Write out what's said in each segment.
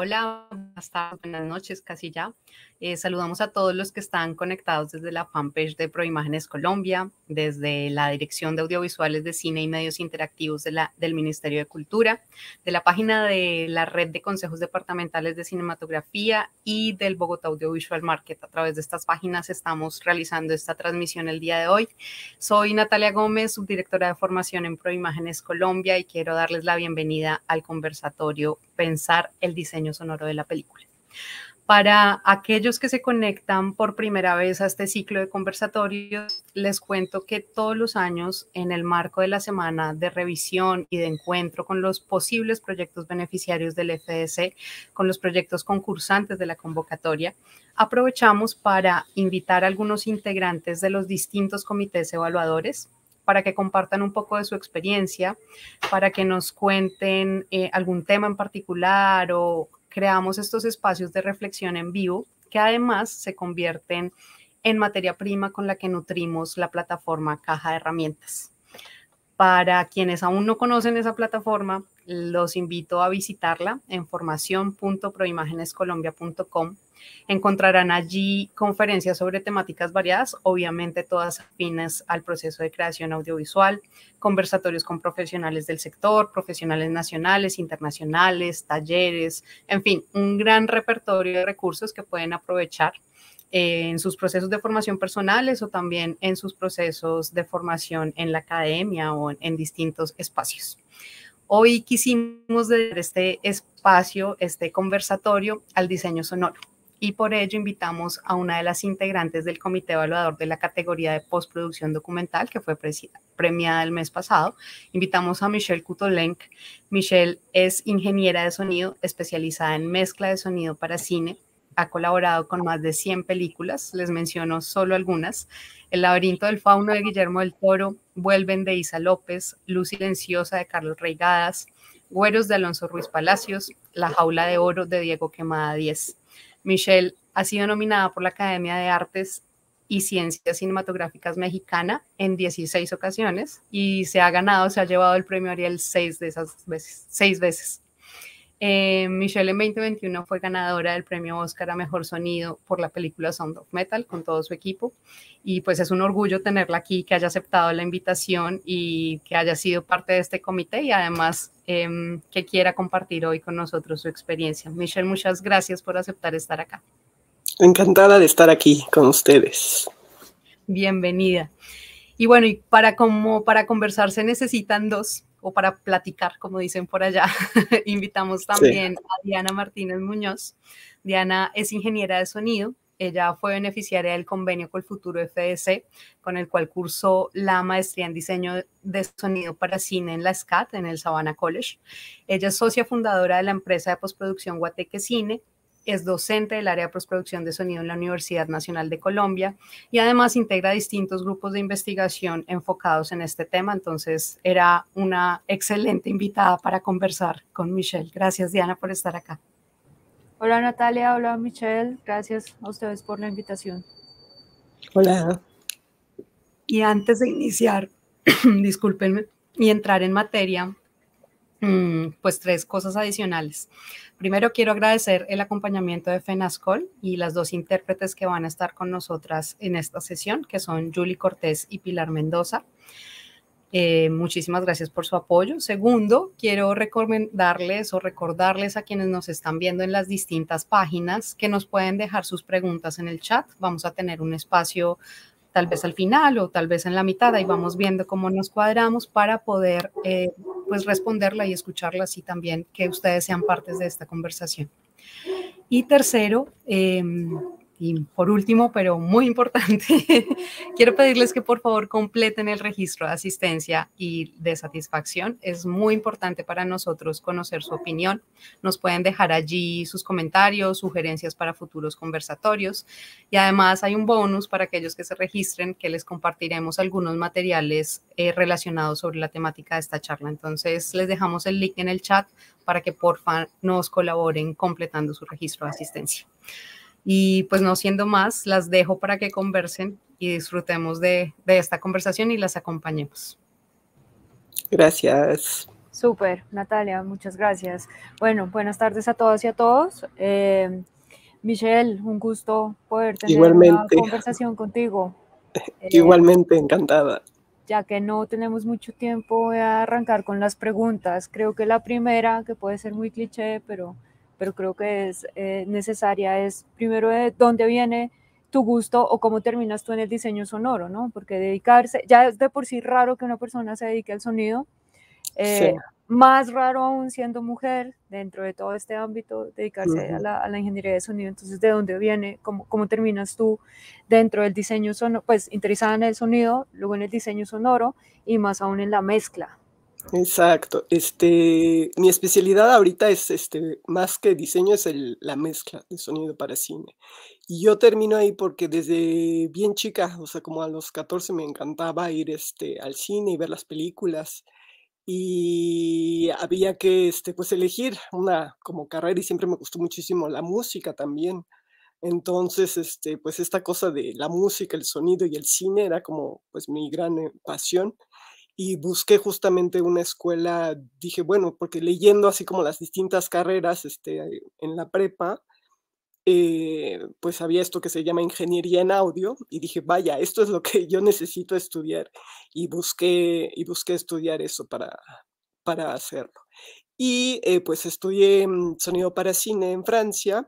Hola, buenas tardes, buenas noches, casi ya. Saludamos a todos los que están conectados desde la fanpage de Proimágenes Colombia, desde la Dirección de Audiovisuales de Cine y Medios Interactivos del Ministerio de Cultura, de la página de la Red de Consejos Departamentales de Cinematografía y del Bogotá Audiovisual Market. A través de estas páginas estamos realizando esta transmisión el día de hoy. Soy Natalia Gómez, subdirectora de formación en Proimágenes Colombia, y quiero darles la bienvenida al conversatorio Pensar el diseño sonoro de la película. Para aquellos que se conectan por primera vez a este ciclo de conversatorios, les cuento que todos los años, en el marco de la semana de revisión y de encuentro con los posibles proyectos beneficiarios del FDC, con los proyectos concursantes de la convocatoria, aprovechamos para invitar a algunos integrantes de los distintos comités evaluadores para que compartan un poco de su experiencia, para que nos cuenten algún tema en particular, o creamos estos espacios de reflexión en vivo que además se convierten en materia prima con la que nutrimos la plataforma Caja de Herramientas. Para quienes aún no conocen esa plataforma, los invito a visitarla en formación.proimagenescolombia.com. Encontrarán allí conferencias sobre temáticas variadas, obviamente todas afines al proceso de creación audiovisual, conversatorios con profesionales del sector, profesionales nacionales, internacionales, talleres, en fin, un gran repertorio de recursos que pueden aprovechar en sus procesos de formación personales o también en sus procesos de formación en la academia o en distintos espacios. Hoy quisimos dedicar este espacio, este conversatorio, al diseño sonoro. Y por ello invitamos a una de las integrantes del comité evaluador de la categoría de postproducción documental, que fue premiada el mes pasado. Invitamos a Michelle Kutolenk. Michelle es ingeniera de sonido especializada en mezcla de sonido para cine. Ha colaborado con más de 100 películas, les menciono solo algunas: El laberinto del Fauno de Guillermo del Toro, Vuelven de Isa López, Luz silenciosa de Carlos Reigadas, Güeros de Alonso Ruiz Palacios, La jaula de oro de Diego Quemada Diez. Michelle ha sido nominada por la Academia de Artes y Ciencias Cinematográficas Mexicana en 16 ocasiones y se ha llevado el premio Ariel 6 veces. Michelle en 2021 fue ganadora del premio Óscar a Mejor Sonido por la película Sound of Metal con todo su equipo, y pues es un orgullo tenerla aquí, que haya aceptado la invitación y que haya sido parte de este comité, y además que quiera compartir hoy con nosotros su experiencia. Michelle, muchas gracias por aceptar estar acá. Encantada de estar aquí con ustedes. Bienvenida. Y bueno, y para conversar se necesitan dos, o para platicar, como dicen por allá. Invitamos también a Diana Martínez Muñoz. Diana es ingeniera de sonido. Ella fue beneficiaria del convenio Coltuturo FDC, con el cual cursó la maestría en diseño de sonido para cine en la SCAT, en el Savannah College. Ella es socia fundadora de la empresa de postproducción Guateque Cine, es docente del área de postproducción de sonido en la Universidad Nacional de Colombia y además integra distintos grupos de investigación enfocados en este tema. Entonces era una excelente invitada para conversar con Michelle. Gracias, Diana, por estar acá. Hola, Natalia. Hola, Michelle. Gracias a ustedes por la invitación. Hola. Y antes de iniciar, discúlpenme, y entrar en materia, pues tres cosas adicionales. Primero, quiero agradecer el acompañamiento de FENASCOL y las dos intérpretes que van a estar con nosotras en esta sesión, que son Julie Cortés y Pilar Mendoza. Muchísimas gracias por su apoyo. Segundo, quiero recordarles a quienes nos están viendo en las distintas páginas que nos pueden dejar sus preguntas en el chat. Vamos a tener un espacio tal vez al final o tal vez en la mitad, ahí vamos viendo cómo nos cuadramos para poder pues responderla y escucharla, así también que ustedes sean partes de esta conversación. Y tercero, y por último, pero muy importante, quiero pedirles que por favor completen el registro de asistencia y de satisfacción. Es muy importante para nosotros conocer su opinión. Nos pueden dejar allí sus comentarios, sugerencias para futuros conversatorios. Y además hay un bonus para aquellos que se registren, que les compartiremos algunos materiales relacionados sobre la temática de esta charla. Entonces les dejamos el link en el chat para que porfa nos colaboren completando su registro de asistencia. Y pues no siendo más, las dejo para que conversen y disfrutemos de esta conversación y las acompañemos. Gracias. Súper, Natalia, muchas gracias. Bueno, buenas tardes a todas y a todos. Michelle, un gusto poder tener igualmente una conversación contigo. Igualmente, encantada. Ya que no tenemos mucho tiempo, voy a arrancar con las preguntas. Creo que la primera, que puede ser muy cliché, pero creo que es necesaria, es primero de dónde viene tu gusto o cómo terminas tú en el diseño sonoro, ¿no? Porque dedicarse, ya es de por sí raro que una persona se dedique al sonido, sí. Más raro aún siendo mujer dentro de todo este ámbito, dedicarse a la ingeniería de sonido. Entonces, ¿de dónde viene? ¿Cómo terminas tú dentro del diseño sonoro? Pues interesada en el sonido, luego en el diseño sonoro y más aún en la mezcla. Exacto. Mi especialidad ahorita es, más que diseño, es la mezcla de sonido para cine. Y yo termino ahí porque desde bien chica, o sea, como a los 14 me encantaba ir al cine y ver las películas. Y había que pues elegir una como carrera y siempre me gustó muchísimo la música también. Entonces, pues esta cosa de la música, el sonido y el cine era como pues mi gran pasión. Y busqué justamente una escuela, dije, bueno, porque leyendo así como las distintas carreras en la prepa, pues había esto que se llama ingeniería en audio y dije, vaya, esto es lo que yo necesito estudiar y busqué estudiar eso para hacerlo. Y pues estudié sonido para cine en Francia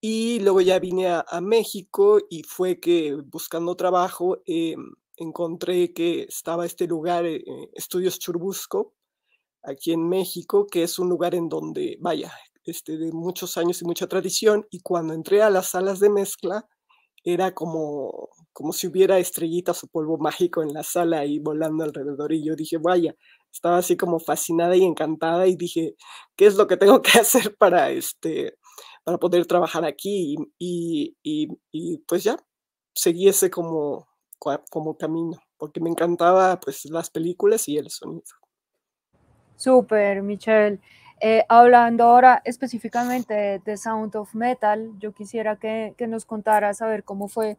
y luego ya vine a México y fue que buscando trabajo encontré que estaba este lugar, Estudios Churubusco, aquí en México, que es un lugar en donde, vaya, de muchos años y mucha tradición, y cuando entré a las salas de mezcla, era como si hubiera estrellitas o polvo mágico en la sala y volando alrededor, y yo dije, vaya, estaba así como fascinada y encantada, y dije, ¿qué es lo que tengo que hacer para poder trabajar aquí? Y pues ya, seguí ese como camino, porque me encantaba pues las películas y el sonido. Súper, Michelle. Hablando ahora específicamente de Sound of Metal, yo quisiera que nos contaras a ver cómo fue,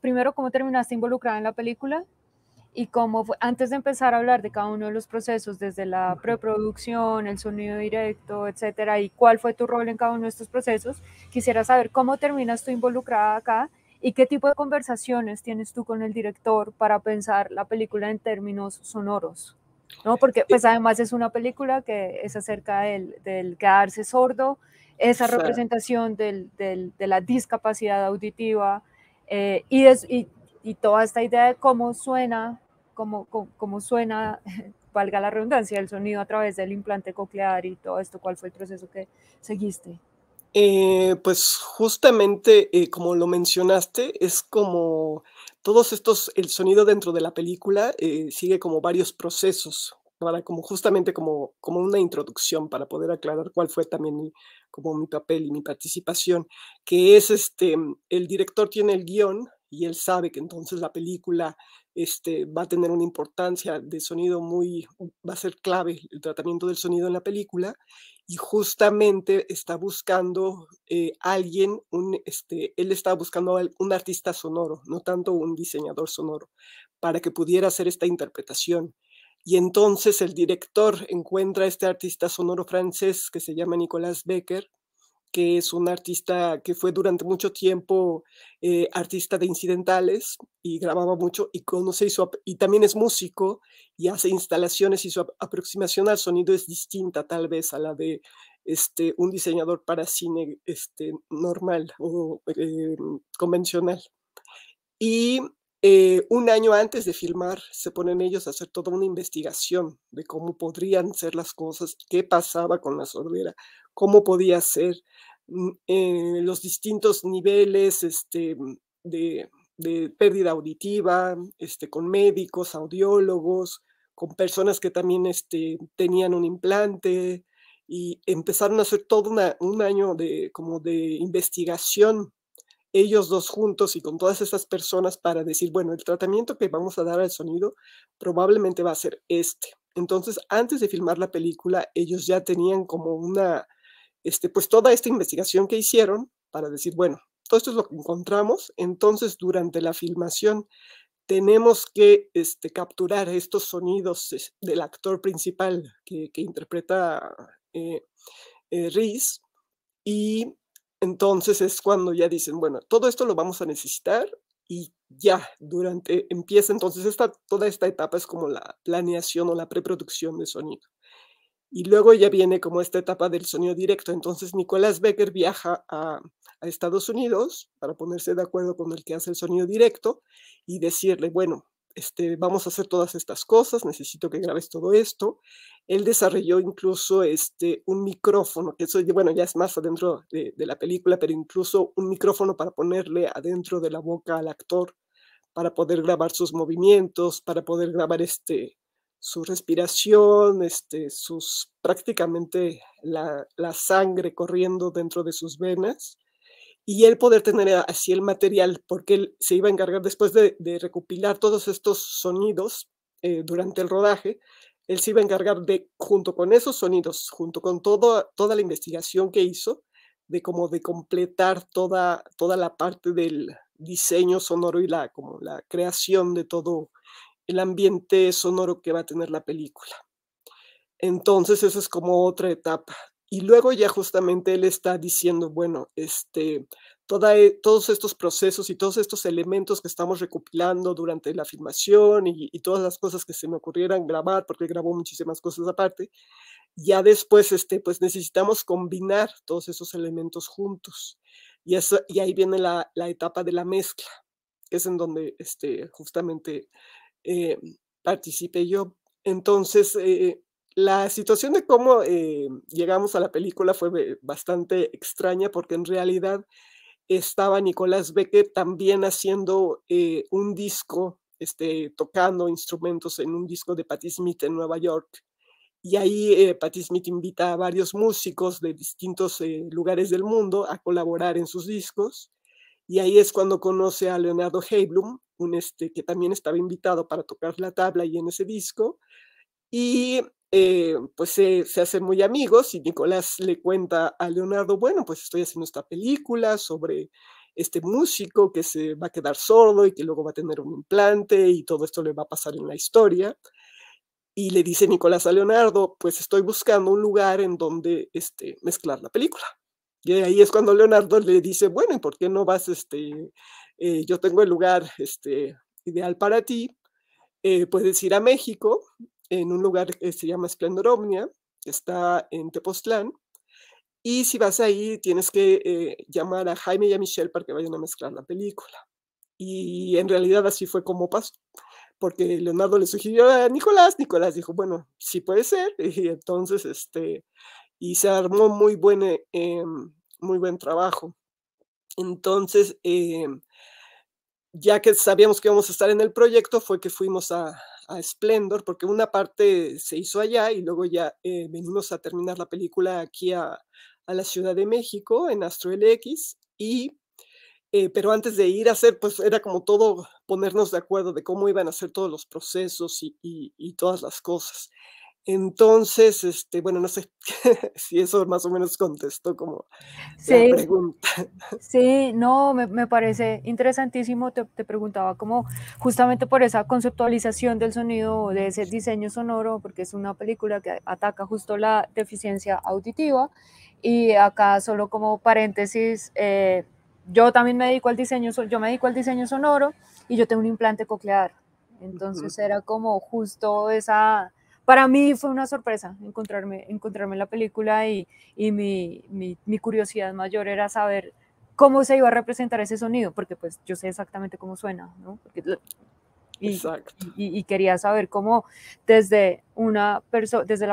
primero cómo terminaste involucrada en la película y cómo fue, antes de empezar a hablar de cada uno de los procesos, desde la preproducción, el sonido directo, etcétera, y cuál fue tu rol en cada uno de estos procesos, quisiera saber cómo terminas tú involucrada acá y qué tipo de conversaciones tienes tú con el director para pensar la película en términos sonoros. ¿No? Porque pues además es una película que es acerca del quedarse sordo, esa representación de la discapacidad auditiva y toda esta idea de cómo suena, valga la redundancia, el sonido a través del implante coclear y todo esto. ¿Cuál fue el proceso que seguiste? Pues justamente como lo mencionaste, es como todos estos, el sonido dentro de la película sigue como varios procesos, ¿verdad? Como justamente como una introducción para poder aclarar cuál fue también mi papel y mi participación, que es el director tiene el guión y él sabe que entonces la película va a tener una importancia de sonido va a ser clave el tratamiento del sonido en la película. Y justamente está buscando alguien, él estaba buscando un artista sonoro, no tanto un diseñador sonoro, para que pudiera hacer esta interpretación. Y entonces el director encuentra a este artista sonoro francés que se llama Nicolas Becker, que es un artista que fue durante mucho tiempo artista de incidentales y grababa mucho y conoce y también es músico y hace instalaciones y su aproximación al sonido es distinta tal vez a la de un diseñador para cine normal o convencional. Y un año antes de filmar se ponen ellos a hacer toda una investigación de cómo podrían ser las cosas, qué pasaba con la sordera, cómo podía ser los distintos niveles de pérdida auditiva, con médicos, audiólogos, con personas que también tenían un implante y empezaron a hacer todo un año de investigación ellos dos juntos y con todas estas personas para decir, bueno, el tratamiento que vamos a dar al sonido probablemente va a ser este. Entonces, antes de filmar la película, ellos ya tenían como pues toda esta investigación que hicieron para decir, bueno, todo esto es lo que encontramos. Entonces, durante la filmación tenemos que capturar estos sonidos del actor principal que interpreta Riz, y entonces es cuando ya dicen, bueno, todo esto lo vamos a necesitar, y ya empieza entonces toda esta etapa es como la planeación o la preproducción de sonido. Y luego ya viene como esta etapa del sonido directo. Entonces Nicolas Becker viaja a Estados Unidos para ponerse de acuerdo con el que hace el sonido directo y decirle, bueno, vamos a hacer todas estas cosas, necesito que grabes todo esto. Él desarrolló incluso un micrófono, que eso bueno, ya es más adentro de la película, pero incluso un micrófono para ponerle adentro de la boca al actor, para poder grabar sus movimientos, para poder grabar su respiración, prácticamente la sangre corriendo dentro de sus venas, y él poder tener así el material, porque él se iba a encargar después de recopilar todos estos sonidos durante el rodaje. Él se iba a encargar de, junto con esos sonidos, junto con toda la investigación que hizo, de completar toda la parte del diseño sonoro y la creación de todo el ambiente sonoro que va a tener la película. Entonces eso es como otra etapa. Y luego ya justamente él está diciendo, bueno, todos estos procesos y todos estos elementos que estamos recopilando durante la filmación y todas las cosas que se me ocurrieran grabar, porque grabó muchísimas cosas aparte, ya después pues necesitamos combinar todos esos elementos juntos. Y ahí viene la etapa de la mezcla, que es en donde justamente participé yo. Entonces la situación de cómo llegamos a la película fue bastante extraña, porque en realidad estaba Nicolas Becker también haciendo un disco, tocando instrumentos en un disco de Patti Smith en Nueva York, y ahí Patti Smith invita a varios músicos de distintos lugares del mundo a colaborar en sus discos, y ahí es cuando conoce a Leonardo Heiblum, que también estaba invitado para tocar la tabla y en ese disco, y pues se hacen muy amigos, y Nicolás le cuenta a Leonardo, bueno, pues estoy haciendo esta película sobre este músico que se va a quedar sordo y que luego va a tener un implante y todo esto le va a pasar en la historia, y le dice Nicolás a Leonardo, pues estoy buscando un lugar en donde mezclar la película. Y ahí es cuando Leonardo le dice, bueno, ¿y por qué no vas, yo tengo el lugar ideal para ti, puedes ir a México, en un lugar que se llama Esplendor Omnia, que está en Tepoztlán, y si vas ahí tienes que llamar a Jaime y a Michelle para que vayan a mezclar la película. Y en realidad así fue como pasó, porque Leonardo le sugirió a Nicolás, Nicolás dijo, bueno, sí puede ser, y entonces y se armó muy buen trabajo. Entonces, ya que sabíamos que íbamos a estar en el proyecto, fue que fuimos a Esplendor, porque una parte se hizo allá y luego ya venimos a terminar la película aquí a la Ciudad de México, en Astro LX, pero antes de ir a hacer, pues era como todo ponernos de acuerdo de cómo iban a hacer todos los procesos y todas las cosas. Entonces, bueno, no sé si eso más o menos contestó como sí, la pregunta. Sí, no, me parece interesantísimo. Te preguntaba como justamente por esa conceptualización del sonido, de ese diseño sonoro, porque es una película que ataca justo la deficiencia auditiva. Y acá solo como paréntesis, yo también me dedico al diseño, sonoro, y yo tengo un implante coclear. Entonces era como justo esa... Para mí fue una sorpresa encontrarme en la película, y mi curiosidad mayor era saber cómo se iba a representar ese sonido, porque pues yo sé exactamente cómo suena, ¿no? Y quería saber cómo desde la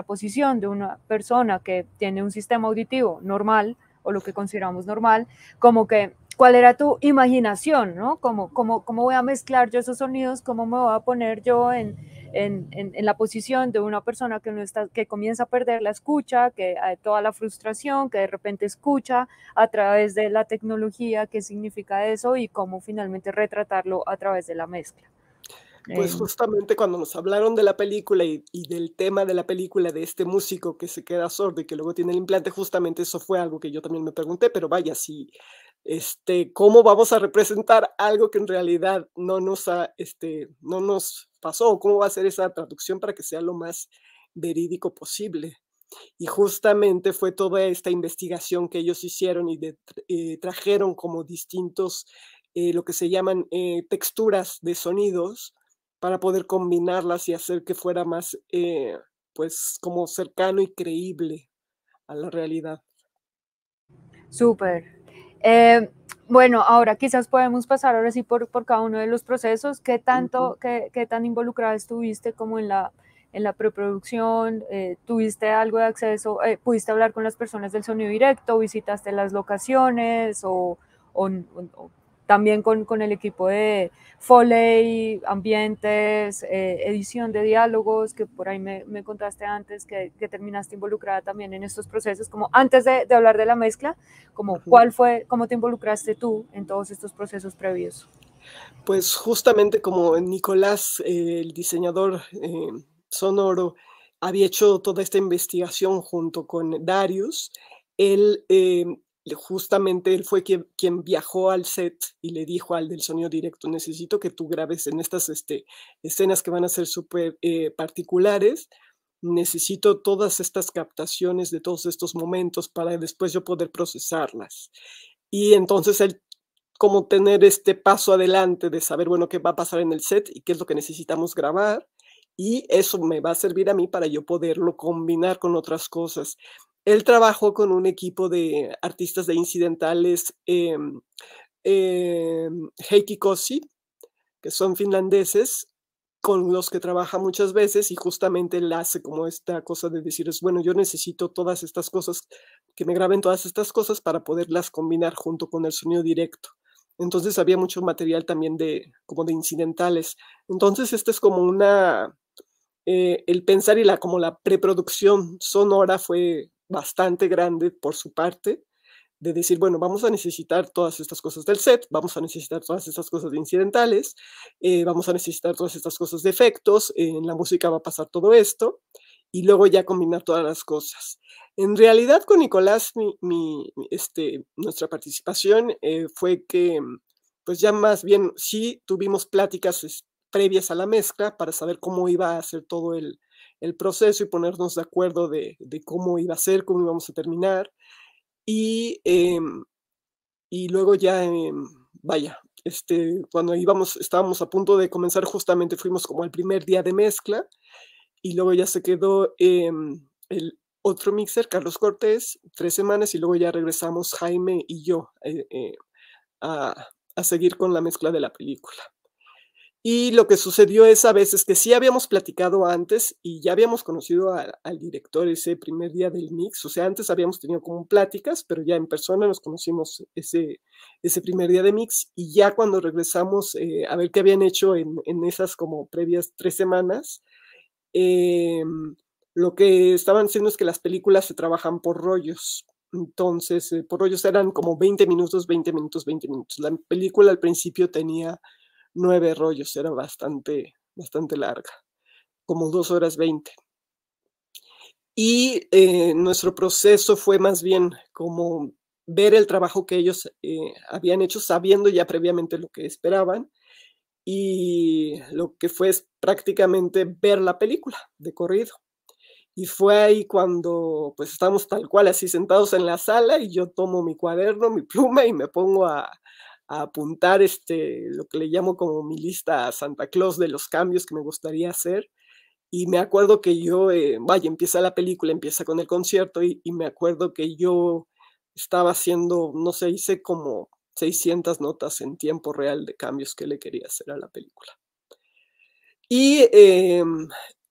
posición de una persona que tiene un sistema auditivo normal, o lo que consideramos normal, como que cuál era tu imaginación, ¿no? ¿Cómo voy a mezclar yo esos sonidos? ¿Cómo me voy a poner yo en la posición de una persona que, que comienza a perder la escucha, que toda la frustración, que de repente escucha a través de la tecnología? ¿Qué significa eso? Y cómo finalmente retratarlo a través de la mezcla. Pues justamente cuando nos hablaron de la película y del tema de la película, de este músico que se queda sordo y que luego tiene el implante, justamente eso fue algo que yo también me pregunté, pero vaya, si cómo vamos a representar algo que en realidad no nos, no nos pasó, cómo va a ser esa traducción para que sea lo más verídico posible. Y justamente fue toda esta investigación que ellos hicieron y trajeron como distintos, lo que se llaman texturas de sonidos, para poder combinarlas y hacer que fuera más, pues, como cercano y creíble a la realidad. Súper. Bueno, ahora quizás podemos pasar ahora sí por cada uno de los procesos. ¿Qué tanto, qué tan involucrada estuviste como en la preproducción? ¿Tuviste algo de acceso? ¿Pudiste hablar con las personas del sonido directo? ¿Visitaste las locaciones? ¿O también con el equipo de Foley, ambientes, edición de diálogos, que por ahí me contaste antes que terminaste involucrada también en estos procesos, como antes de hablar de la mezcla, como cuál fue, cómo te involucraste tú en todos estos procesos previos? Pues justamente como Nicolás, el diseñador sonoro, había hecho toda esta investigación junto con Darius, él... justamente él fue quien viajó al set y le dijo al del sonido directo, necesito que tú grabes en estas escenas que van a ser súper particulares, necesito todas estas captaciones de todos estos momentos para después yo poder procesarlas. Y entonces él, como tener este paso adelante de saber, bueno, qué va a pasar en el set y qué es lo que necesitamos grabar, y eso me va a servir a mí para yo poderlo combinar con otras cosas. Él trabajó con un equipo de artistas de incidentales, Heikki Kossi, que son finlandeses, con los que trabaja muchas veces, y justamente él hace como esta cosa de decirles, bueno, yo necesito todas estas cosas, que me graben todas estas cosas para poderlas combinar junto con el sonido directo. Entonces había mucho material también de, como de incidentales. Entonces este es como una, el pensar y la, como la preproducción sonora fue... bastante grande por su parte, de decir, bueno, vamos a necesitar todas estas cosas del set, vamos a necesitar todas estas cosas de incidentales, vamos a necesitar todas estas cosas de efectos, en la música va a pasar todo esto, y luego ya combinar todas las cosas. En realidad con Nicolás, nuestra participación fue que, pues ya más bien, sí tuvimos pláticas previas a la mezcla para saber cómo iba a ser todo el proceso y ponernos de acuerdo de cómo iba a ser, cómo íbamos a terminar. Y luego ya, cuando estábamos a punto de comenzar, justamente fuimos como al primer día de mezcla, y luego ya se quedó el otro mixer, Carlos Cortés, 3 semanas, y luego ya regresamos Jaime y yo a seguir con la mezcla de la película. Y lo que sucedió esa vez es que sí habíamos platicado antes y ya habíamos conocido al director ese primer día del mix. O sea, antes habíamos tenido como pláticas, pero ya en persona nos conocimos ese primer día de mix. Y ya cuando regresamos a ver qué habían hecho en esas como previas 3 semanas, lo que estaban haciendo es que las películas se trabajan por rollos. Entonces, por rollos eran como 20 minutos, 20 minutos, 20 minutos. La película al principio tenía... 9 rollos, era bastante larga, como 2 horas 20. Y nuestro proceso fue más bien como ver el trabajo que ellos habían hecho, sabiendo ya previamente lo que esperaban, y lo que fue es prácticamente ver la película de corrido. Y fue ahí cuando pues estábamos tal cual así sentados en la sala, y yo tomo mi cuaderno, mi pluma, y me pongo a apuntar lo que le llamo como mi lista a Santa Claus de los cambios que me gustaría hacer. Y me acuerdo que yo, empieza la película, empieza con el concierto, y me acuerdo que yo estaba haciendo, no sé, hice como 600 notas en tiempo real de cambios que le quería hacer a la película. Y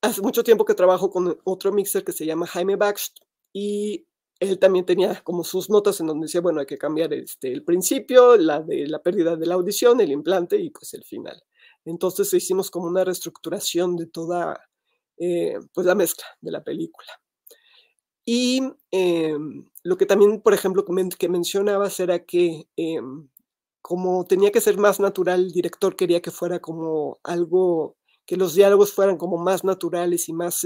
hace mucho tiempo que trabajo con otro mixer que se llama Jaime Baxter, y él también tenía como sus notas en donde decía, bueno, hay que cambiar el principio, la de la pérdida de la audición, el implante y pues el final. Entonces hicimos como una reestructuración de toda pues la mezcla de la película. Y lo que también, por ejemplo, que mencionabas era que como tenía que ser más natural, el director quería que fuera como algo, que los diálogos fueran como más naturales y más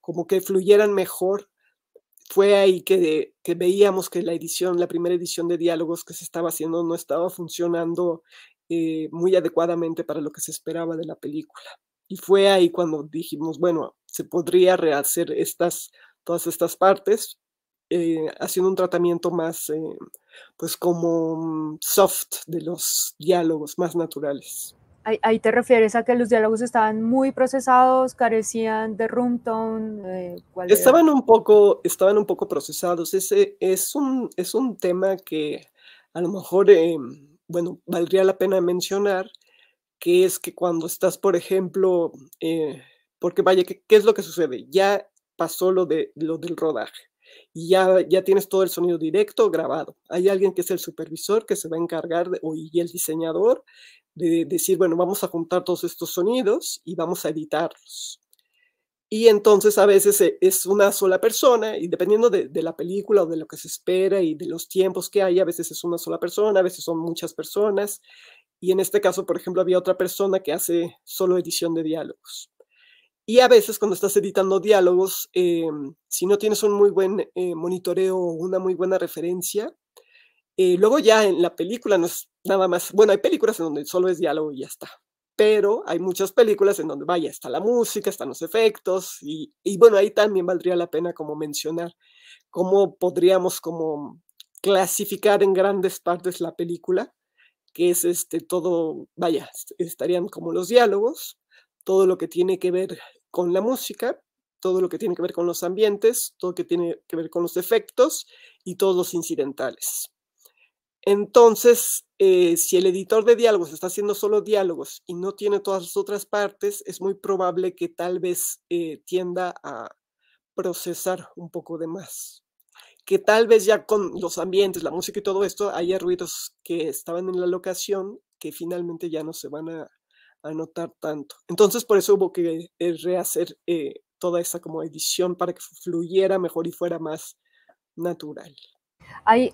como que fluyeran mejor. fue ahí que veíamos que la primera edición de diálogos que se estaba haciendo no estaba funcionando muy adecuadamente para lo que se esperaba de la película. Y fue ahí cuando dijimos, bueno, se podría rehacer todas estas partes, haciendo un tratamiento más, pues como soft de los diálogos, más naturales. Ahí te refieres a que los diálogos estaban muy procesados, carecían de room tone. Estaban un poco procesados. Ese es un tema que a lo mejor, bueno, valdría la pena mencionar, que es que cuando estás, por ejemplo, porque vaya, ¿qué es lo que sucede? Ya pasó lo del rodaje. Y ya tienes todo el sonido directo grabado. Hay alguien que es el supervisor que se va a encargar, y el diseñador, de decir, bueno, vamos a juntar todos estos sonidos y vamos a editarlos. Y entonces a veces es una sola persona, y dependiendo de la película o de lo que se espera y de los tiempos que hay, a veces es una sola persona, a veces son muchas personas. Y en este caso, por ejemplo, había otra persona que hace solo edición de diálogos. Y a veces cuando estás editando diálogos, si no tienes un muy buen monitoreo o una muy buena referencia, luego ya en la película no es nada más, bueno, hay películas en donde solo es diálogo y ya está, pero hay muchas películas en donde, vaya, está la música, están los efectos, y bueno, ahí también valdría la pena como mencionar cómo podríamos como clasificar en grandes partes la película, que es todo, vaya, estarían como los diálogos, todo lo que tiene que ver con la música, todo lo que tiene que ver con los ambientes, todo lo que tiene que ver con los efectos y todos los incidentales. Entonces, si el editor de diálogos está haciendo solo diálogos y no tiene todas las otras partes, es muy probable que tal vez tienda a procesar un poco de más. Que tal vez ya con los ambientes, la música y todo esto, haya ruidos que estaban en la locación que finalmente ya no se van a notar tanto. Entonces por eso hubo que rehacer toda esa como edición para que fluyera mejor y fuera más natural.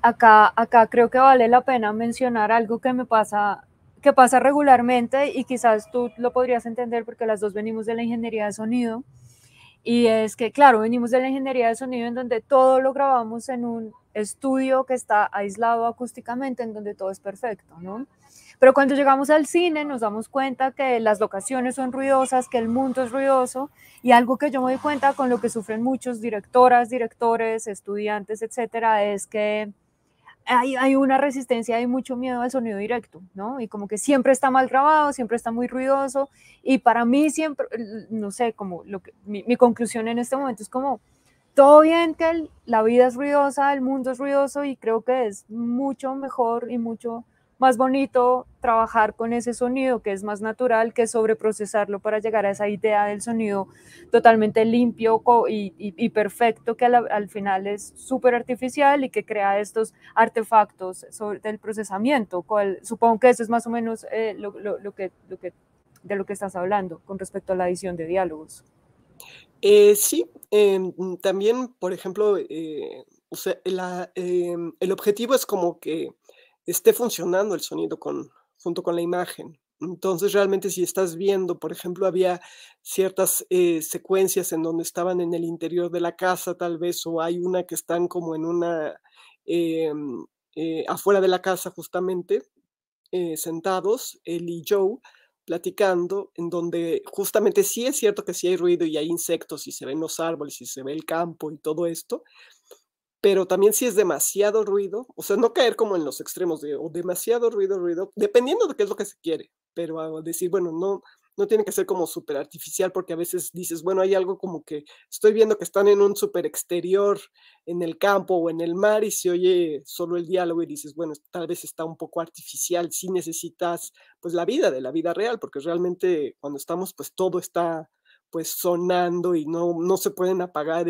Acá creo que vale la pena mencionar algo que pasa regularmente, y quizás tú lo podrías entender porque las dos venimos de la ingeniería de sonido, y es que claro, venimos de la ingeniería de sonido en donde todo lo grabamos en un estudio que está aislado acústicamente, en donde todo es perfecto, ¿no? Pero cuando llegamos al cine nos damos cuenta que las locaciones son ruidosas, que el mundo es ruidoso, y algo que yo me doy cuenta con lo que sufren muchos directoras, directores, estudiantes, etcétera, es que hay una resistencia, hay mucho miedo al sonido directo, ¿no? Y como que siempre está mal grabado, siempre está muy ruidoso, y para mí siempre, no sé, como mi conclusión en este momento es como, todo bien que la vida es ruidosa, el mundo es ruidoso, y creo que es mucho mejor y mucho más bonito trabajar con ese sonido que es más natural, que sobreprocesarlo para llegar a esa idea del sonido totalmente limpio y perfecto, que al final es súper artificial y que crea estos artefactos del procesamiento. Supongo que eso es más o menos de lo que estás hablando con respecto a la edición de diálogos. Sí, también, por ejemplo, o sea, el objetivo es como que esté funcionando el sonido junto con la imagen. Entonces realmente si estás viendo, por ejemplo, había ciertas secuencias en donde estaban en el interior de la casa tal vez, o hay una que están como en una, afuera de la casa justamente, sentados, él y Joe, platicando, en donde justamente sí es cierto que sí hay ruido y hay insectos y se ven los árboles y se ve el campo y todo esto, pero también si es demasiado ruido, o sea, no caer como en los extremos de o demasiado ruido, dependiendo de qué es lo que se quiere, pero decir, bueno, no tiene que ser como súper artificial, porque a veces dices, bueno, hay algo como que estoy viendo que están en un súper exterior, en el campo o en el mar, y se oye solo el diálogo y dices, bueno, tal vez está un poco artificial, sí necesitas pues la vida real, porque realmente cuando estamos pues todo está pues sonando y no se pueden apagar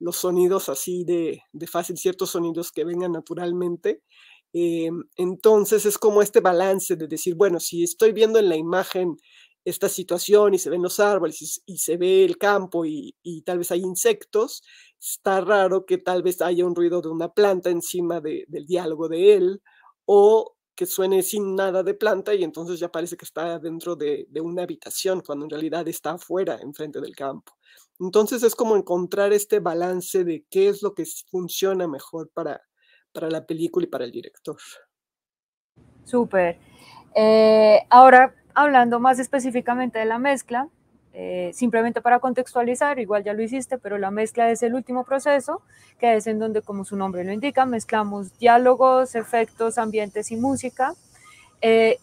los sonidos así de fácil, ciertos sonidos que vengan naturalmente. Entonces es como este balance de decir, bueno, si estoy viendo en la imagen esta situación y se ven los árboles y se ve el campo y tal vez hay insectos, está raro que tal vez haya un ruido de una planta encima del diálogo de él, o que suene sin nada de planta y entonces ya parece que está dentro de una habitación cuando en realidad está afuera, enfrente del campo. Entonces es como encontrar este balance de qué es lo que funciona mejor para la película y para el director. Súper. Ahora, hablando más específicamente de la mezcla, simplemente para contextualizar, igual ya lo hiciste, pero la mezcla es el último proceso, que es en donde, como su nombre lo indica, mezclamos diálogos, efectos, ambientes y música.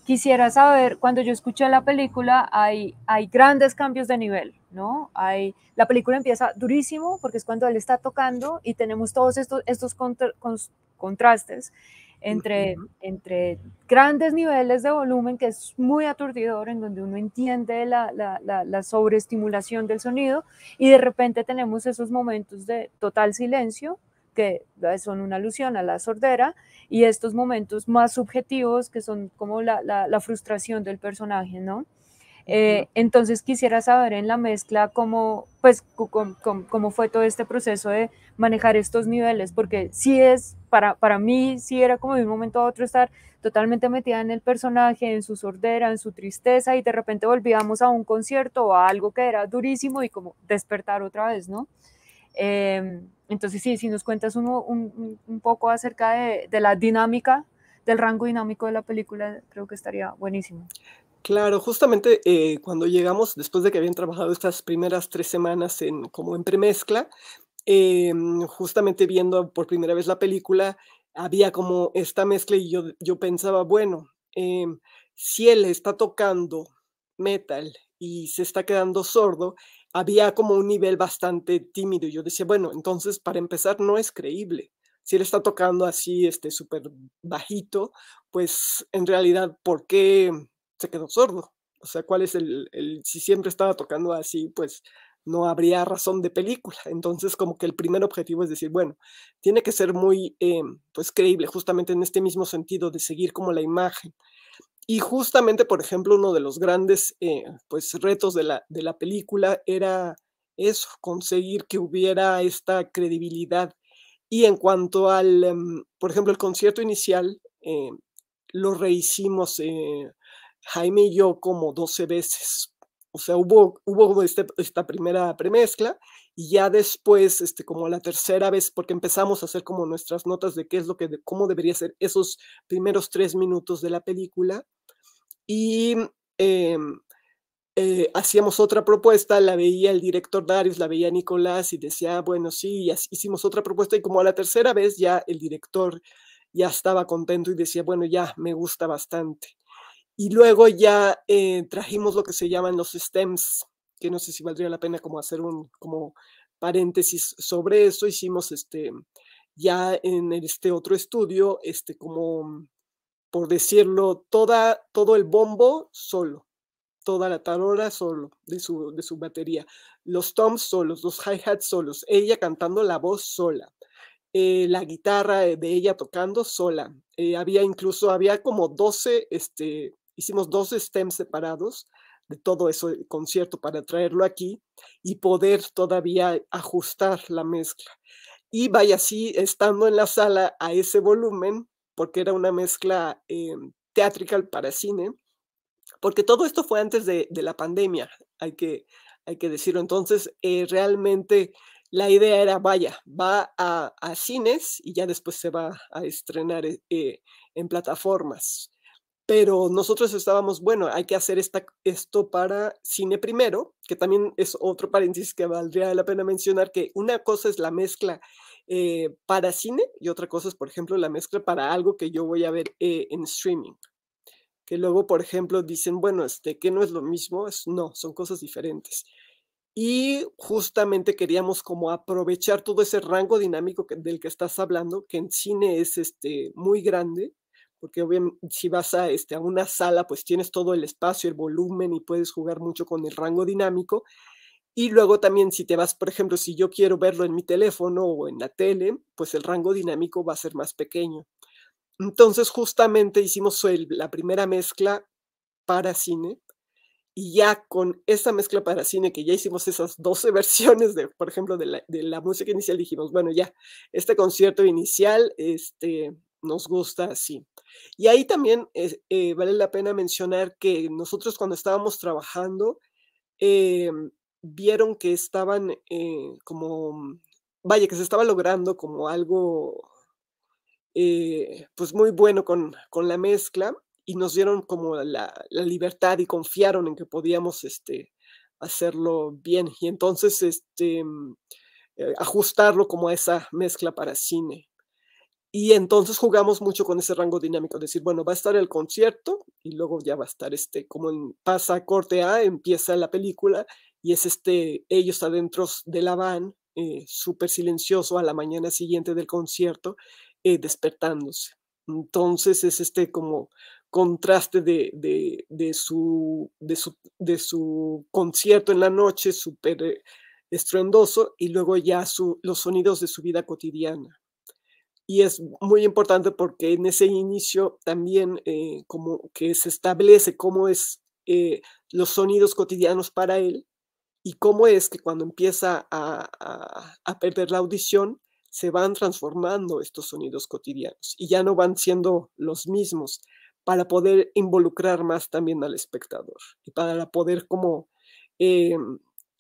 Quisiera saber, cuando yo escuché la película, hay grandes cambios de nivel, ¿no? La película empieza durísimo, porque es cuando él está tocando y tenemos todos estos contrastes entre grandes niveles de volumen, que es muy aturdidor, en donde uno entiende la sobreestimulación del sonido, y de repente tenemos esos momentos de total silencio, que son una alusión a la sordera, y estos momentos más subjetivos que son como la frustración del personaje, ¿no? Entonces quisiera saber en la mezcla cómo fue todo este proceso de manejar estos niveles, porque sí es, para mí sí era como de un momento a otro estar totalmente metida en el personaje, en su sordera, en su tristeza, y de repente volvíamos a un concierto o a algo que era durísimo y como despertar otra vez, ¿no? Entonces sí, si nos cuentas un poco acerca de la dinámica, del rango dinámico de la película, creo que estaría buenísimo. Claro, justamente cuando llegamos, después de que habían trabajado estas primeras 3 semanas como en premezcla, justamente viendo por primera vez la película, había como esta mezcla y yo pensaba, bueno, si él está tocando metal y se está quedando sordo, había como un nivel bastante tímido. Y yo decía, bueno, entonces para empezar no es creíble. Si él está tocando así súper bajito, pues en realidad, ¿por qué se quedó sordo? O sea, ¿cuál es si siempre estaba tocando así, pues no habría razón de película? Entonces, como que el primer objetivo es decir, bueno, tiene que ser muy, pues, creíble, justamente en este mismo sentido de seguir como la imagen. Y justamente, por ejemplo, uno de los grandes, pues, retos de la película era eso, conseguir que hubiera esta credibilidad. Y en cuanto al, por ejemplo, el concierto inicial, lo rehicimos, Jaime y yo, como 12 veces. O sea, hubo esta primera premezcla y ya después, como la tercera vez, porque empezamos a hacer como nuestras notas de qué es lo que, cómo debería ser esos primeros 3 minutos de la película. Y hacíamos otra propuesta, la veía el director Darius, la veía Nicolás y decía, bueno, sí, y hicimos otra propuesta y como a la tercera vez ya el director ya estaba contento y decía, bueno, ya me gusta bastante. Y luego ya trajimos lo que se llaman los stems, que no sé si valdría la pena como hacer como paréntesis sobre eso. Hicimos ya en este otro estudio, como, por decirlo, todo el bombo solo, toda la tarola solo de su batería, los toms solos, los hi-hats solos, ella cantando la voz sola. La guitarra de ella tocando sola. Había como 12, hicimos 12 stems separados de todo eso, el concierto, para traerlo aquí y poder todavía ajustar la mezcla. Y vaya, sí, estando en la sala a ese volumen, porque era una mezcla teatral para cine, porque todo esto fue antes de la pandemia, hay que decirlo. Entonces, realmente la idea era, vaya, va a cines y ya después se va a estrenar en plataformas. Pero nosotros estábamos, bueno, hay que hacer esto para cine primero, que también es otro paréntesis que valdría la pena mencionar, que una cosa es la mezcla para cine y otra cosa es, por ejemplo, la mezcla para algo que yo voy a ver en streaming. Que luego, por ejemplo, dicen, bueno, que no es lo mismo, no, son cosas diferentes. Y justamente queríamos como aprovechar todo ese rango dinámico del que estás hablando, que en cine es muy grande, porque obviamente si vas a una sala, pues tienes todo el espacio, el volumen y puedes jugar mucho con el rango dinámico. Y luego también si te vas, por ejemplo, si yo quiero verlo en mi teléfono o en la tele, pues el rango dinámico va a ser más pequeño. Entonces justamente hicimos la primera mezcla para cine. Y ya con esa mezcla para cine, que ya hicimos esas 12 versiones, por ejemplo, de la música inicial, dijimos, bueno, ya, este concierto inicial nos gusta así. Y ahí también vale la pena mencionar que nosotros cuando estábamos trabajando vieron que estaban como, vaya, que se estaba logrando como algo pues muy bueno con la mezcla, y nos dieron como la libertad y confiaron en que podíamos hacerlo bien, y entonces ajustarlo como a esa mezcla para cine. Y entonces jugamos mucho con ese rango dinámico, decir, bueno, va a estar el concierto y luego ya va a estar como pasa corte A, empieza la película y es ellos adentro de la van, súper silencioso a la mañana siguiente del concierto, despertándose. Entonces es como contraste de su concierto en la noche, súper estruendoso, y luego ya los sonidos de su vida cotidiana. Y es muy importante porque en ese inicio también como que se establece cómo es los sonidos cotidianos para él, y cómo es que cuando empieza a perder la audición se van transformando estos sonidos cotidianos y ya no van siendo los mismos, para poder involucrar más también al espectador y para poder como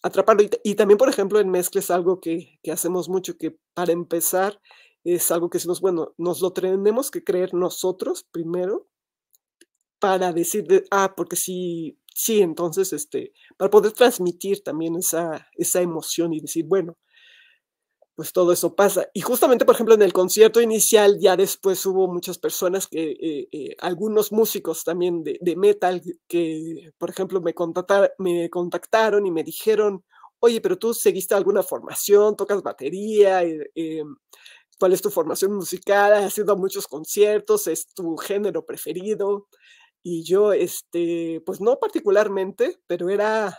atraparlo. Y también, por ejemplo, en mezcla es algo que hacemos mucho, que para empezar es algo que decimos, bueno, nos lo tenemos que creer nosotros primero para decir, porque sí, entonces, para poder transmitir también esa emoción y decir, bueno, pues todo eso pasa. Y justamente, por ejemplo, en el concierto inicial, ya después hubo muchas personas, algunos músicos también de metal, que, por ejemplo, me contactaron y me dijeron, oye, pero tú seguiste alguna formación, tocas batería, ¿cuál es tu formación musical? ¿Has ido a muchos conciertos? ¿Es tu género preferido? Y yo, pues no particularmente, pero era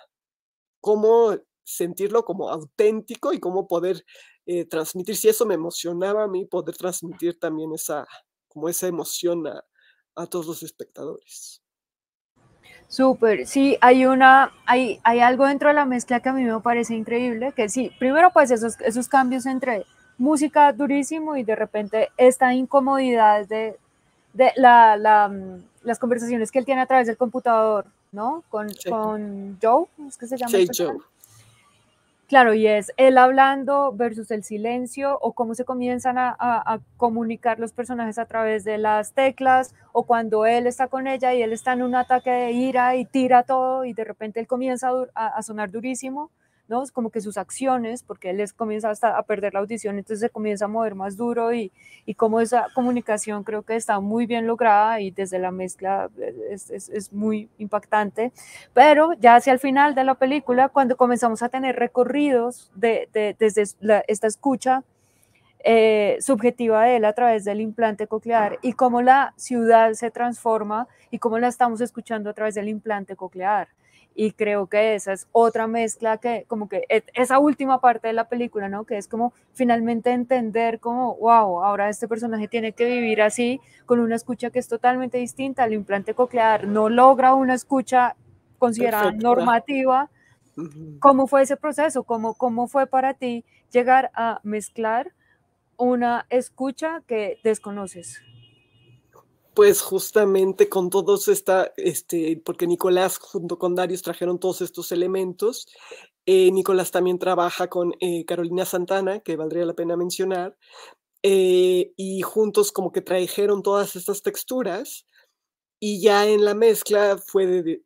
cómo sentirlo como auténtico y cómo poder transmitir, si eso me emocionaba a mí, poder transmitir también esa emoción a todos los espectadores. Súper, sí, hay algo dentro de la mezcla que a mí me parece increíble, que sí, primero pues esos cambios entre música durísimo y de repente esta incomodidad de las conversaciones que él tiene a través del computador, ¿no? Con Joe, ¿es que se llama? Sí, Joe. Claro, y es él hablando versus el silencio, o cómo se comienzan a comunicar los personajes a través de las teclas, o cuando él está con ella y él está en un ataque de ira y tira todo y de repente él comienza a sonar durísimo, ¿no? Es como que sus acciones, porque él comienza hasta a perder la audición, entonces se comienza a mover más duro, y como esa comunicación creo que está muy bien lograda y desde la mezcla es muy impactante. Pero ya hacia el final de la película, cuando comenzamos a tener recorridos desde esta escucha subjetiva de él a través del implante coclear, y cómo la ciudad se transforma y cómo la estamos escuchando a través del implante coclear. Y creo que esa es otra mezcla que, como que esa última parte de la película, ¿no? Que es como finalmente entender como, wow, ahora este personaje tiene que vivir así, con una escucha que es totalmente distinta. El implante coclear no logra una escucha considerada perfecta, normativa. Uh-huh. ¿Cómo fue ese proceso? ¿Cómo fue para ti llegar a mezclar una escucha que desconoces? Pues justamente con todos porque Nicolás junto con Darius trajeron todos estos elementos. Nicolás también trabaja con Carolina Santana, que valdría la pena mencionar, y juntos como que trajeron todas estas texturas, y ya en la mezcla fue de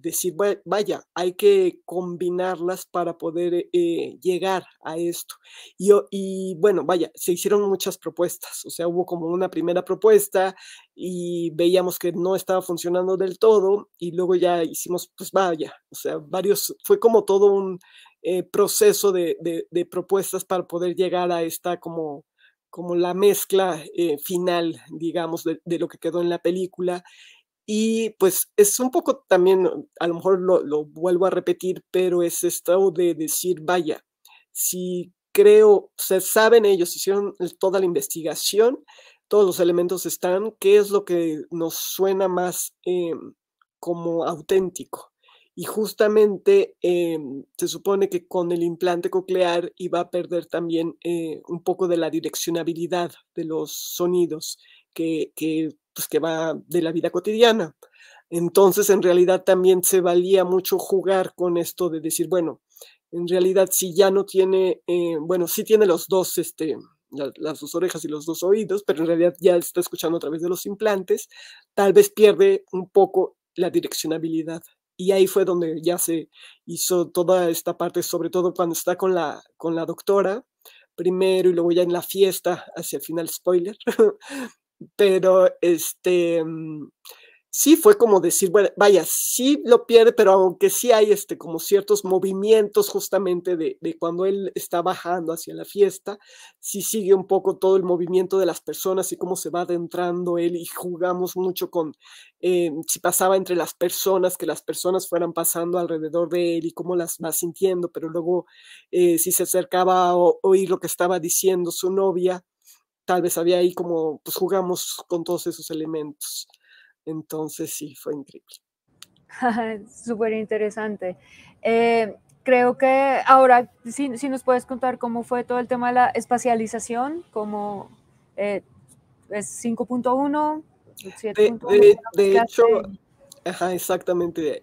decir, vaya, hay que combinarlas para poder llegar a esto. Y bueno, vaya, se hicieron muchas propuestas, o sea, hubo como una primera propuesta y veíamos que no estaba funcionando del todo, y luego ya hicimos, pues vaya, o sea, fue como todo un proceso de propuestas para poder llegar a esta como la mezcla final, digamos, de lo que quedó en la película. Y pues es un poco también, a lo mejor lo vuelvo a repetir, pero es esto de decir, vaya, si creo, se saben ellos, hicieron toda la investigación, todos los elementos están, ¿qué es lo que nos suena más como auténtico? Y justamente se supone que con el implante coclear iba a perder también un poco de la direccionabilidad de los sonidos, que va de la vida cotidiana. Entonces, en realidad también se valía mucho jugar con esto de decir, bueno, en realidad si ya no tiene, bueno, sí tiene los dos, las dos orejas y los dos oídos, pero en realidad ya está escuchando a través de los implantes, tal vez pierde un poco la direccionabilidad. Y ahí fue donde ya se hizo toda esta parte, sobre todo cuando está con la doctora, primero, y luego ya en la fiesta, hacia el final, spoiler. Pero sí fue como decir, bueno, vaya, sí lo pierde, pero aunque sí hay como ciertos movimientos justamente de cuando él está bajando hacia la fiesta, sí sigue un poco todo el movimiento de las personas y cómo se va adentrando él, y jugamos mucho con si pasaba entre las personas, que las personas fueran pasando alrededor de él y cómo las va sintiendo, pero luego si se acercaba a oír lo que estaba diciendo su novia, tal vez había ahí como, pues jugamos con todos esos elementos. Entonces sí, fue increíble. Súper interesante. Creo que ahora, si nos puedes contar cómo fue todo el tema de la espacialización, como es 5.1, 7.1. De hecho, ajá, exactamente.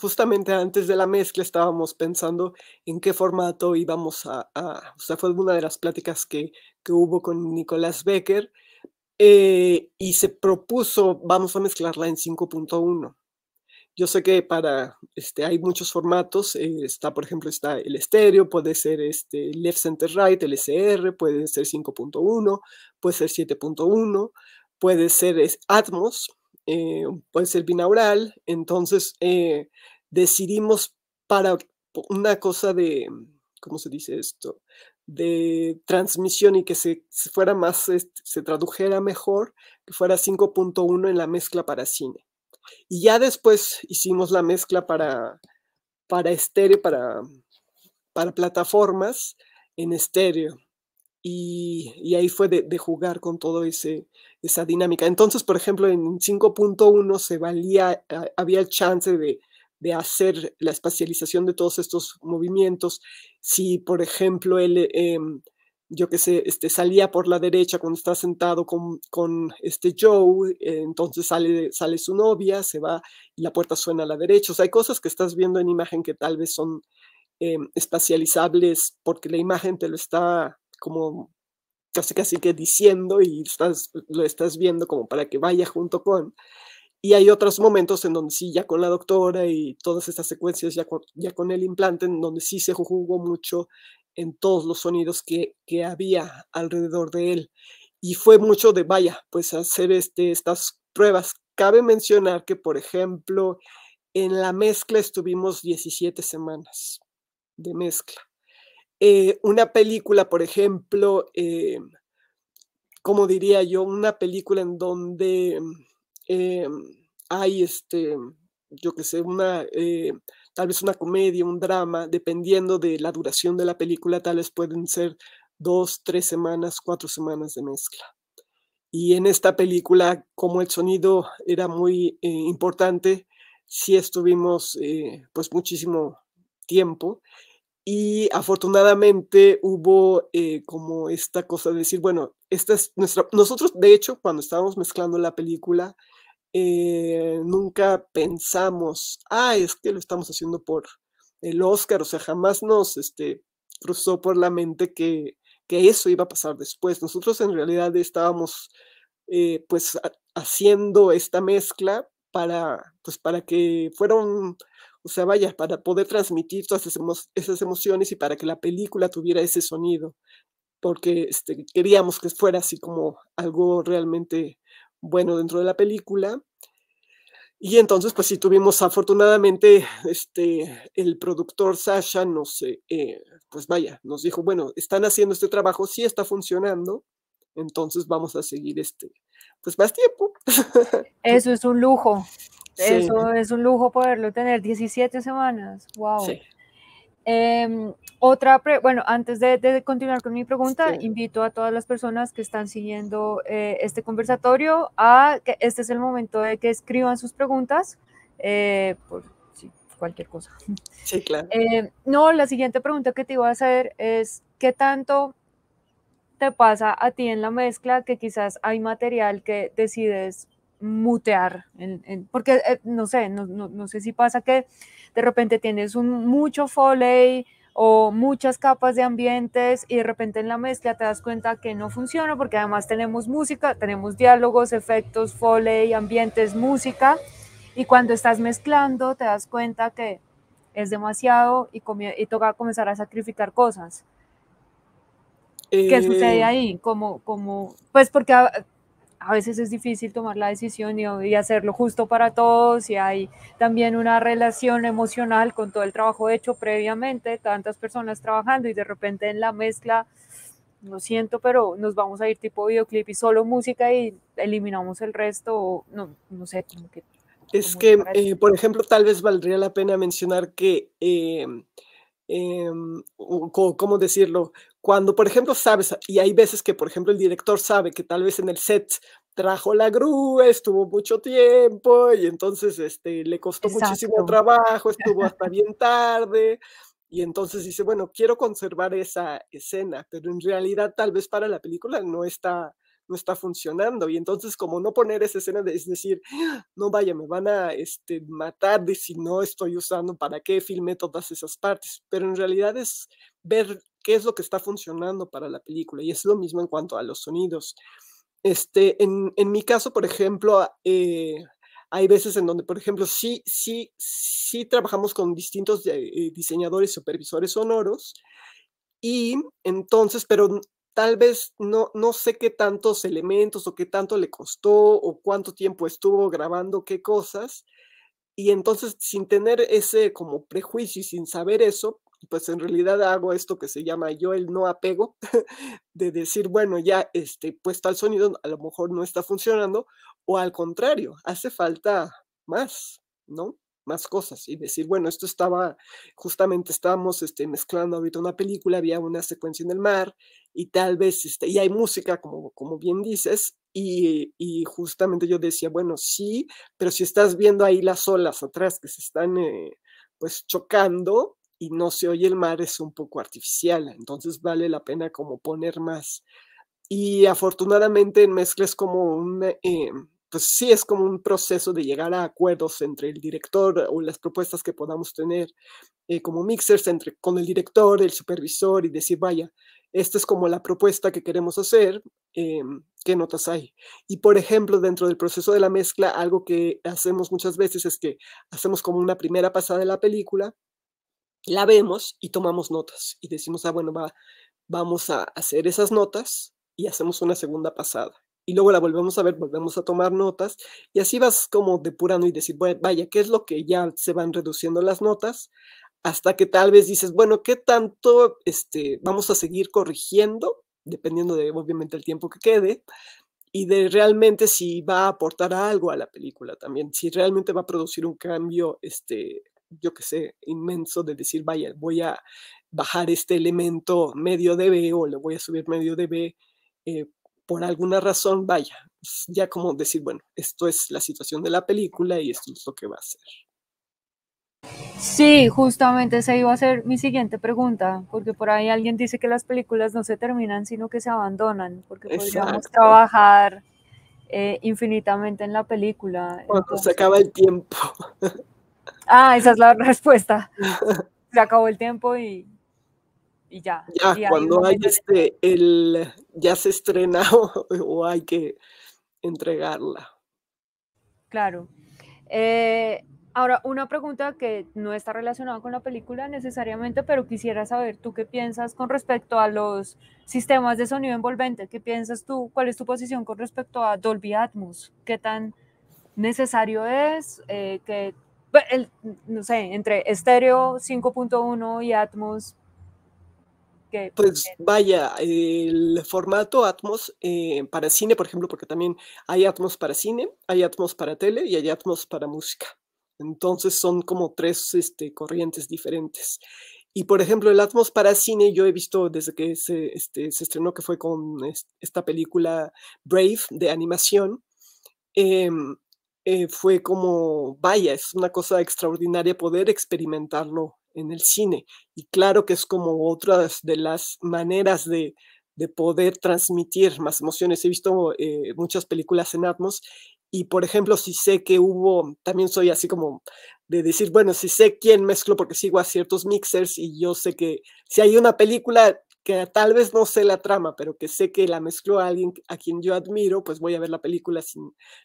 Justamente antes de la mezcla estábamos pensando en qué formato íbamos a o sea, fue una de las pláticas que hubo con Nicolas Becker, y se propuso, vamos a mezclarla en 5.1. Yo sé que para, hay muchos formatos, está, por ejemplo, está el estéreo, puede ser left, center, right, LCR, puede ser 5.1, puede ser 7.1, puede ser Atmos, puede ser binaural. Entonces decidimos para una cosa de, ¿cómo se dice esto?, de transmisión, y que se fuera más, se tradujera mejor, que fuera 5.1 en la mezcla para cine. Y ya después hicimos la mezcla para estéreo, para plataformas en estéreo. Y ahí fue de jugar con todo esa dinámica. Entonces, por ejemplo, en 5.1 había el chance de hacer la espacialización de todos estos movimientos. Si, por ejemplo, él, yo qué sé, salía por la derecha cuando está sentado con Joe, entonces sale su novia, se va y la puerta suena a la derecha. O sea, hay cosas que estás viendo en imagen que tal vez son espacializables porque la imagen te lo está como casi que diciendo, y lo estás viendo como para que vaya junto con. Y hay otros momentos en donde sí, ya con la doctora y todas estas secuencias, ya con el implante, en donde sí se jugó mucho en todos los sonidos que había alrededor de él. Y fue mucho de, vaya, pues hacer estas pruebas. Cabe mencionar que, por ejemplo, en la mezcla estuvimos 17 semanas de mezcla. Una película, por ejemplo, como diría yo, una película en donde... hay yo que sé, tal vez una comedia, un drama, dependiendo de la duración de la película, tal vez pueden ser 2, 3 semanas, 4 semanas de mezcla. Y en esta película, como el sonido era muy importante, sí estuvimos pues muchísimo tiempo, y afortunadamente hubo como esta cosa de decir, bueno, esta es nosotros de hecho cuando estábamos mezclando la película, nunca pensamos, es que lo estamos haciendo por el Óscar, o sea, jamás nos cruzó por la mente que eso iba a pasar después. Nosotros en realidad estábamos pues haciendo esta mezcla para que fueron, o sea, vaya, para poder transmitir todas esas emociones y para que la película tuviera ese sonido, porque queríamos que fuera así como algo realmente bueno dentro de la película. Y entonces, pues sí tuvimos, afortunadamente, el productor Sasha nos, pues vaya, nos dijo, bueno, están haciendo este trabajo, sí está funcionando, entonces vamos a seguir pues más tiempo. Eso es un lujo. Sí. Eso es un lujo poderlo tener, 17 semanas, wow. Sí. Bueno, antes de continuar con mi pregunta, sí, invito a todas las personas que están siguiendo este conversatorio a que este es el momento de que escriban sus preguntas, por sí, cualquier cosa. Sí, claro. No, la siguiente pregunta que te iba a hacer es, ¿qué tanto te pasa a ti en la mezcla que quizás hay material que decides mutear, porque no sé si pasa que de repente tienes mucho foley o muchas capas de ambientes y de repente en la mezcla te das cuenta que no funciona, porque además tenemos música, tenemos diálogos, efectos, foley, ambientes, música, y cuando estás mezclando te das cuenta que es demasiado y toca comenzar a sacrificar cosas. ¿Qué sucede ahí? Pues porque a veces es difícil tomar la decisión y hacerlo justo para todos, y hay también una relación emocional con todo el trabajo hecho previamente, tantas personas trabajando, y de repente en la mezcla, lo siento, pero nos vamos a ir tipo videoclip y solo música y eliminamos el resto, o no sé. Es que, por ejemplo, tal vez valdría la pena mencionar que, ¿cómo decirlo? Cuando, por ejemplo, sabes, y hay veces que, por ejemplo, el director sabe que tal vez en el set trajo la grúa, estuvo mucho tiempo y entonces le costó muchísimo trabajo, estuvo hasta bien tarde, y entonces dice, bueno, quiero conservar esa escena, pero en realidad tal vez para la película no está funcionando, y entonces como no poner esa escena, es decir, no vaya, me van a matar de si no estoy usando, ¿para qué filmé todas esas partes? Pero en realidad es ver qué es lo que está funcionando para la película, y es lo mismo en cuanto a los sonidos. En mi caso, por ejemplo, hay veces en donde, por ejemplo, sí trabajamos con distintos diseñadores, supervisores sonoros, y entonces, pero tal vez no sé qué tantos elementos o qué tanto le costó o cuánto tiempo estuvo grabando qué cosas, y entonces sin tener ese como prejuicio y sin saber eso, pues en realidad hago esto que se llama yo el no apego, de decir, bueno, ya pues tal sonido a lo mejor no está funcionando, o al contrario, hace falta más, ¿no? Más cosas, y decir, bueno, esto estaba, justamente estábamos mezclando ahorita una película, había una secuencia en el mar, y tal vez, y hay música, como bien dices, y justamente yo decía, bueno, sí, pero si estás viendo ahí las olas atrás que se están, pues, chocando, y no se oye el mar, es un poco artificial, entonces vale la pena como poner más, y afortunadamente en mezcla es como una... pues sí, es como un proceso de llegar a acuerdos entre el director o las propuestas que podamos tener como mixers con el director, el supervisor, y decir, vaya, esta es como la propuesta que queremos hacer, ¿qué notas hay? Y por ejemplo, dentro del proceso de la mezcla, algo que hacemos muchas veces es que hacemos como una primera pasada de la película, la vemos y tomamos notas, y decimos, ah, bueno, vamos a hacer esas notas, y hacemos una segunda pasada. Y luego la volvemos a ver, volvemos a tomar notas, y así vas como depurando y decir, bueno, vaya, ¿qué es lo que ya se van reduciendo las notas? Hasta que tal vez dices, bueno, ¿qué tanto vamos a seguir corrigiendo? Dependiendo de, obviamente, el tiempo que quede, y de realmente si va a aportar algo a la película también, si realmente va a producir un cambio, yo qué sé, inmenso, de decir, vaya, voy a bajar este elemento medio dB, o lo voy a subir medio dB, por alguna razón, vaya, ya como decir, bueno, esto es la situación de la película y esto es lo que va a hacer. Sí, justamente esa iba a ser mi siguiente pregunta, porque por ahí alguien dice que las películas no se terminan, sino que se abandonan, porque podríamos trabajar infinitamente en la película. Cuando se acaba el tiempo. Ah, esa es la respuesta. Se acabó el tiempo y ya. Ya, cuando hay ya se estrena o hay que entregarla. Claro. Ahora, una pregunta que no está relacionada con la película necesariamente, pero quisiera saber tú qué piensas con respecto a los sistemas de sonido envolvente. ¿Qué piensas tú? ¿Cuál es tu posición con respecto a Dolby Atmos? ¿Qué tan necesario es? No sé, entre estéreo 5.1 y Atmos. Pues vaya, el formato Atmos para cine, por ejemplo, porque también hay Atmos para cine, hay Atmos para tele y hay Atmos para música. Entonces son como tres corrientes diferentes. Y por ejemplo, el Atmos para cine yo he visto desde que se estrenó, que fue con esta película Brave de animación. Fue como, vaya, es una cosa extraordinaria poder experimentarlo en el cine, y claro que es como otra de las maneras de poder transmitir más emociones. He visto muchas películas en Atmos y, por ejemplo, si sé que hubo, también soy así como de decir, bueno, si sé quién mezclo porque sigo a ciertos mixers y yo sé que si hay una película que tal vez no sé la trama, pero que sé que la mezcló a alguien a quien yo admiro, pues voy a ver la película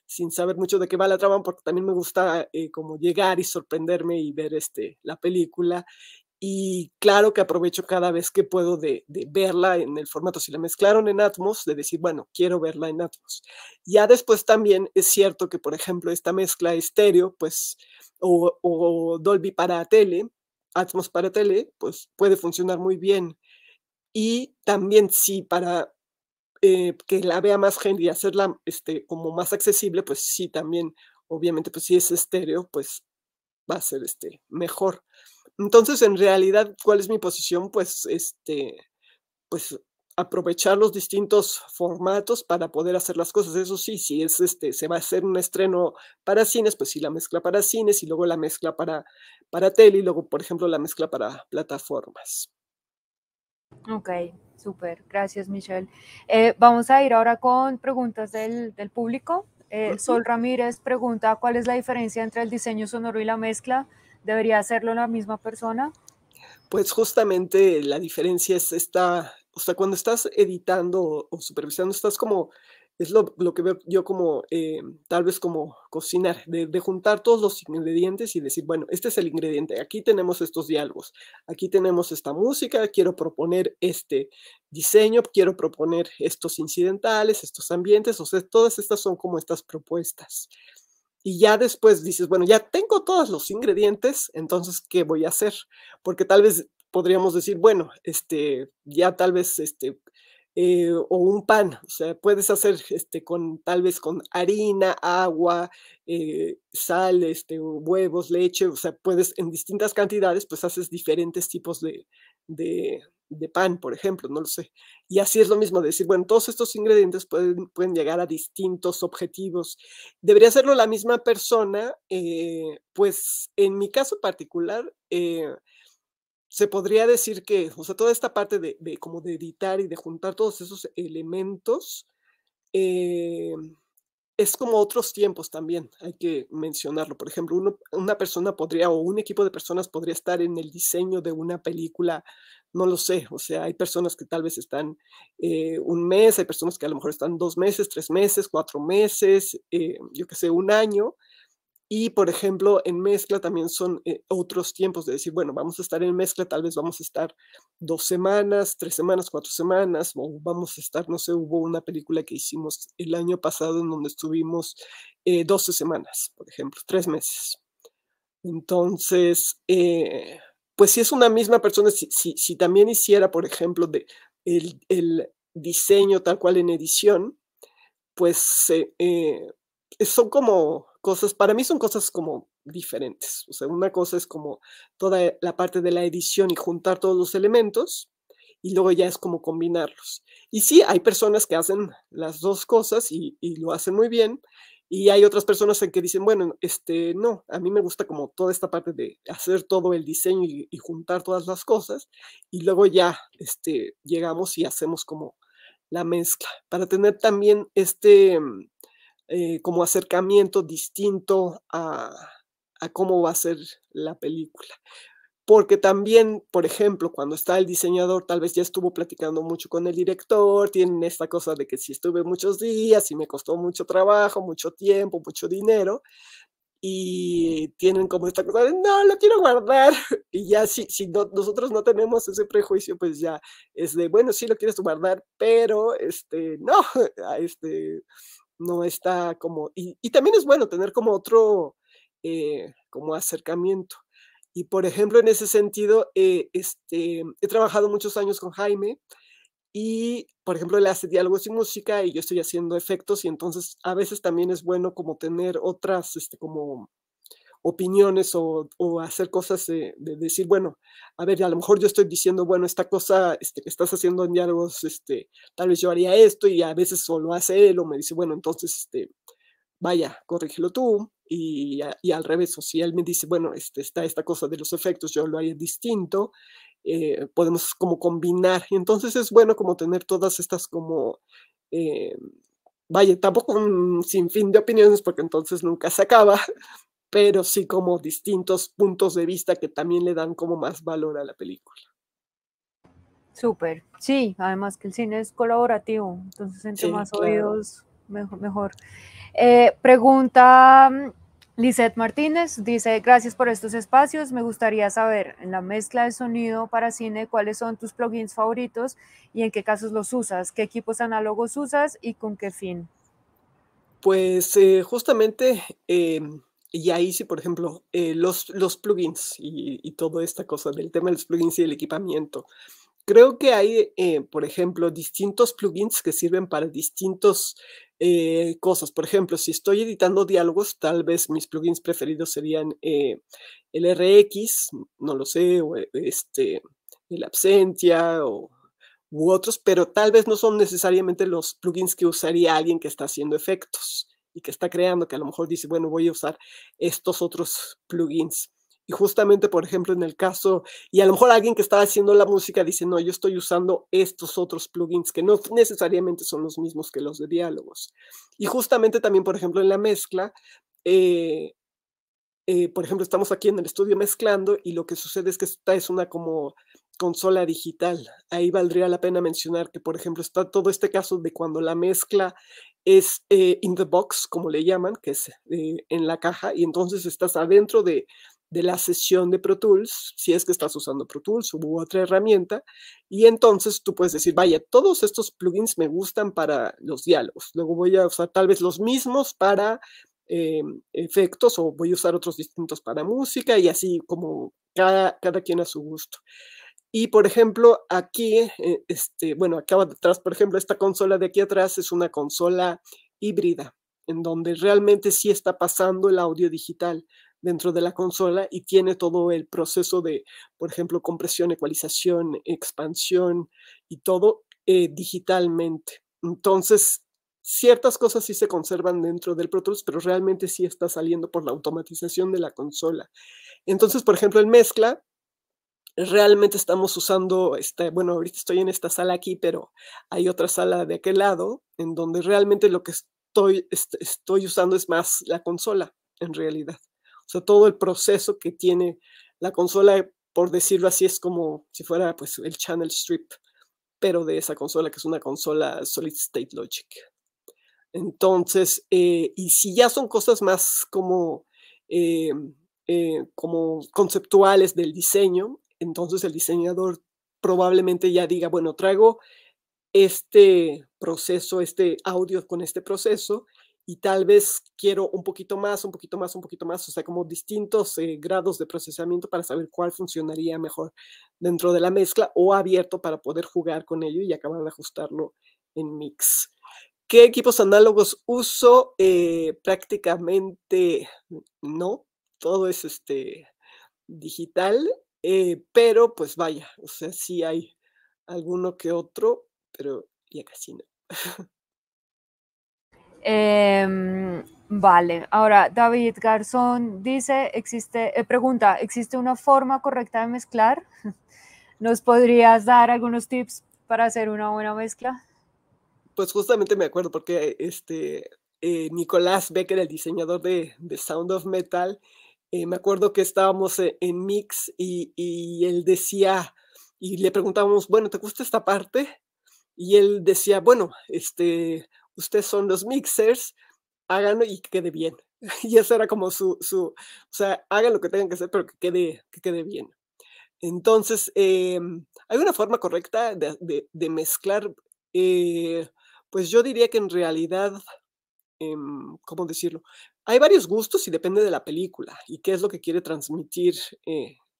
sin saber mucho de qué va la trama, porque también me gusta como llegar y sorprenderme y ver la película. Y claro que aprovecho cada vez que puedo de verla en el formato, si la mezclaron en Atmos, de decir, bueno, quiero verla en Atmos. Ya después también es cierto que, por ejemplo, esta mezcla estéreo, pues, o Dolby para tele, Atmos para tele, pues puede funcionar muy bien. Y también sí, para que la vea más gente y hacerla como más accesible, pues sí, también, obviamente, pues si es estéreo, pues va a ser mejor. Entonces, en realidad, ¿cuál es mi posición? Pues, pues aprovechar los distintos formatos para poder hacer las cosas. Eso sí, si es se va a hacer un estreno para cines, pues sí, la mezcla para cines y luego la mezcla para tele y luego, por ejemplo, la mezcla para plataformas. Ok, súper. Gracias, Michelle. Vamos a ir ahora con preguntas del público. Sol Ramírez pregunta, ¿cuál es la diferencia entre el diseño sonoro y la mezcla? ¿Debería hacerlo la misma persona? Pues justamente la diferencia es esta, o sea, cuando estás editando o supervisando, estás como, es lo que veo yo como, tal vez como cocinar, de juntar todos los ingredientes y decir, bueno, este es el ingrediente, aquí tenemos estos diálogos, aquí tenemos esta música, quiero proponer este diseño, quiero proponer estos incidentales, estos ambientes, o sea, todas estas son como estas propuestas. Y ya después dices, bueno, ya tengo todos los ingredientes, entonces, ¿qué voy a hacer? Porque tal vez podríamos decir, bueno, ya tal vez, o un pan, o sea, puedes hacer tal vez con harina, agua, sal, huevos, leche, o sea, puedes en distintas cantidades, pues haces diferentes tipos de pan, por ejemplo, no lo sé. Y así es lo mismo, decir, bueno, todos estos ingredientes pueden llegar a distintos objetivos. ¿Debería hacerlo la misma persona? Pues en mi caso particular, se podría decir que, o sea, toda esta parte de como de editar y de juntar todos esos elementos, es como otros tiempos también, hay que mencionarlo. Por ejemplo, una persona podría, o un equipo de personas podría estar en el diseño de una película, no lo sé, o sea, hay personas que tal vez están un mes, hay personas que a lo mejor están 2 meses, 3 meses, 4 meses, yo qué sé, 1 año. Y, por ejemplo, en mezcla también son otros tiempos de decir, bueno, vamos a estar en mezcla, tal vez vamos a estar 2 semanas, 3 semanas, 4 semanas, o vamos a estar, no sé, hubo una película que hicimos el año pasado en donde estuvimos 12 semanas, por ejemplo, 3 meses. Entonces, pues si es una misma persona, si también hiciera, por ejemplo, el diseño tal cual en edición, pues son como cosas, para mí son cosas como diferentes. O sea, una cosa es como toda la parte de la edición y juntar todos los elementos y luego ya es como combinarlos. Y sí, hay personas que hacen las dos cosas y lo hacen muy bien y hay otras personas en que dicen, bueno, no, a mí me gusta como toda esta parte de hacer todo el diseño y juntar todas las cosas y luego ya llegamos y hacemos como la mezcla para tener también como acercamiento distinto a cómo va a ser la película. Porque también, por ejemplo, cuando está el diseñador, tal vez ya estuvo platicando mucho con el director, tienen esta cosa de que si estuve muchos días y me costó mucho trabajo, mucho tiempo, mucho dinero, y tienen como esta cosa de, no, lo quiero guardar, y ya si no, nosotros no tenemos ese prejuicio, pues ya es de, bueno, sí lo quieres guardar, pero no, no está como, y también es bueno tener como otro como acercamiento. Y por ejemplo, en ese sentido, he trabajado muchos años con Jaime y, por ejemplo, él hace diálogos y música y yo estoy haciendo efectos y entonces a veces también es bueno como tener otras como opiniones o hacer cosas de decir, bueno, a ver, a lo mejor yo estoy diciendo, bueno, esta cosa que estás haciendo en diálogos, tal vez yo haría esto y a veces o lo hace él o me dice, bueno, entonces, vaya, corrígelo tú y al revés, o si él me dice, bueno, está esta cosa de los efectos, yo lo haría distinto podemos como combinar. Y entonces es bueno como tener todas estas como... vaya, tampoco un sinfín de opiniones porque entonces nunca se acaba, pero sí como distintos puntos de vista que también le dan como más valor a la película. Súper, sí, además que el cine es colaborativo, entonces entre sí, más claro, oídos mejor. Pregunta Lisette Martínez, dice: gracias por estos espacios, me gustaría saber en la mezcla de sonido para cine cuáles son tus plugins favoritos y en qué casos los usas, qué equipos análogos usas y con qué fin. Pues justamente, y ahí sí, por ejemplo, los plugins y toda esta cosa del tema de los plugins y el equipamiento. Creo que hay, por ejemplo, distintos plugins que sirven para distintos cosas. Por ejemplo, si estoy editando diálogos, tal vez mis plugins preferidos serían el RX, no lo sé, o el Absentia u otros, pero tal vez no son necesariamente los plugins que usaría alguien que está haciendo efectos y que está creando, que a lo mejor dice, bueno, voy a usar estos otros plugins. Y justamente, por ejemplo, en el caso, y a lo mejor alguien que está haciendo la música dice, no, yo estoy usando estos otros plugins que no necesariamente son los mismos que los de diálogos. Y justamente también, por ejemplo, en la mezcla, por ejemplo, estamos aquí en el estudio mezclando y lo que sucede es que esta es una como consola digital. Ahí valdría la pena mencionar que, por ejemplo, está todo este caso de cuando la mezcla es in the box, como le llaman, que es en la caja, y entonces estás adentro de la sesión de Pro Tools, si es que estás usando Pro Tools u otra herramienta, y entonces tú puedes decir, vaya, todos estos plugins me gustan para los diálogos, luego voy a usar tal vez los mismos para efectos, o voy a usar otros distintos para música, y así como cada quien a su gusto. Y, por ejemplo, aquí, bueno, acá atrás, por ejemplo, esta consola de aquí atrás es una consola híbrida, en donde realmente sí está pasando el audio digital dentro de la consola y tiene todo el proceso de, por ejemplo, compresión, ecualización, expansión y todo digitalmente. Entonces, ciertas cosas sí se conservan dentro del Pro Tools, pero realmente sí está saliendo por la automatización de la consola. Entonces, por ejemplo, en mezcla, realmente estamos usando, bueno, ahorita estoy en esta sala aquí, pero hay otra sala de aquel lado, en donde realmente lo que estoy usando es más la consola, en realidad. O sea, todo el proceso que tiene la consola, por decirlo así, es como si fuera pues, el channel strip, pero de esa consola, que es una consola Solid State Logic. Entonces, y si ya son cosas más como conceptuales del diseño, entonces el diseñador probablemente ya diga, bueno, traigo este proceso, este audio con este proceso, y tal vez quiero un poquito más, un poquito más, un poquito más, o sea, como distintos grados de procesamiento para saber cuál funcionaría mejor dentro de la mezcla o abierto para poder jugar con ello y acabar de ajustarlo en mix. ¿Qué equipos análogos uso? Prácticamente no, todo es digital, pero pues vaya, o sea, sí hay alguno que otro, pero ya casi no. Vale, ahora David Garzón dice, pregunta, ¿existe una forma correcta de mezclar? ¿Nos podrías dar algunos tips para hacer una buena mezcla? Pues justamente me acuerdo porque Nicolas Becker, el diseñador de Sound of Metal, me acuerdo que estábamos en Mix y él decía, y le preguntábamos, bueno, ¿te gusta esta parte? Y él decía, bueno, ustedes son los mixers, háganlo y que quede bien. Y eso era como o sea, hagan lo que tengan que hacer, pero que quede bien. Entonces, hay una forma correcta de mezclar. Pues yo diría que en realidad, ¿cómo decirlo? Hay varios gustos y depende de la película y qué es lo que quiere transmitir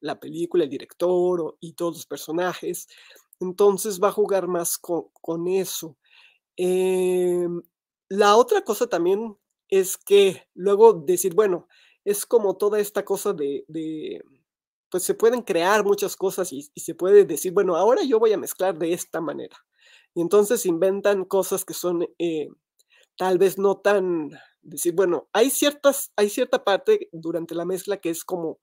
la película, el director y todos los personajes. Entonces va a jugar más con eso. La otra cosa también es que luego decir, bueno, es como toda esta cosa pues se pueden crear muchas cosas y se puede decir, bueno, ahora yo voy a mezclar de esta manera. Y entonces inventan cosas que son tal vez no tan, decir, bueno, hay cierta parte durante la mezcla que es como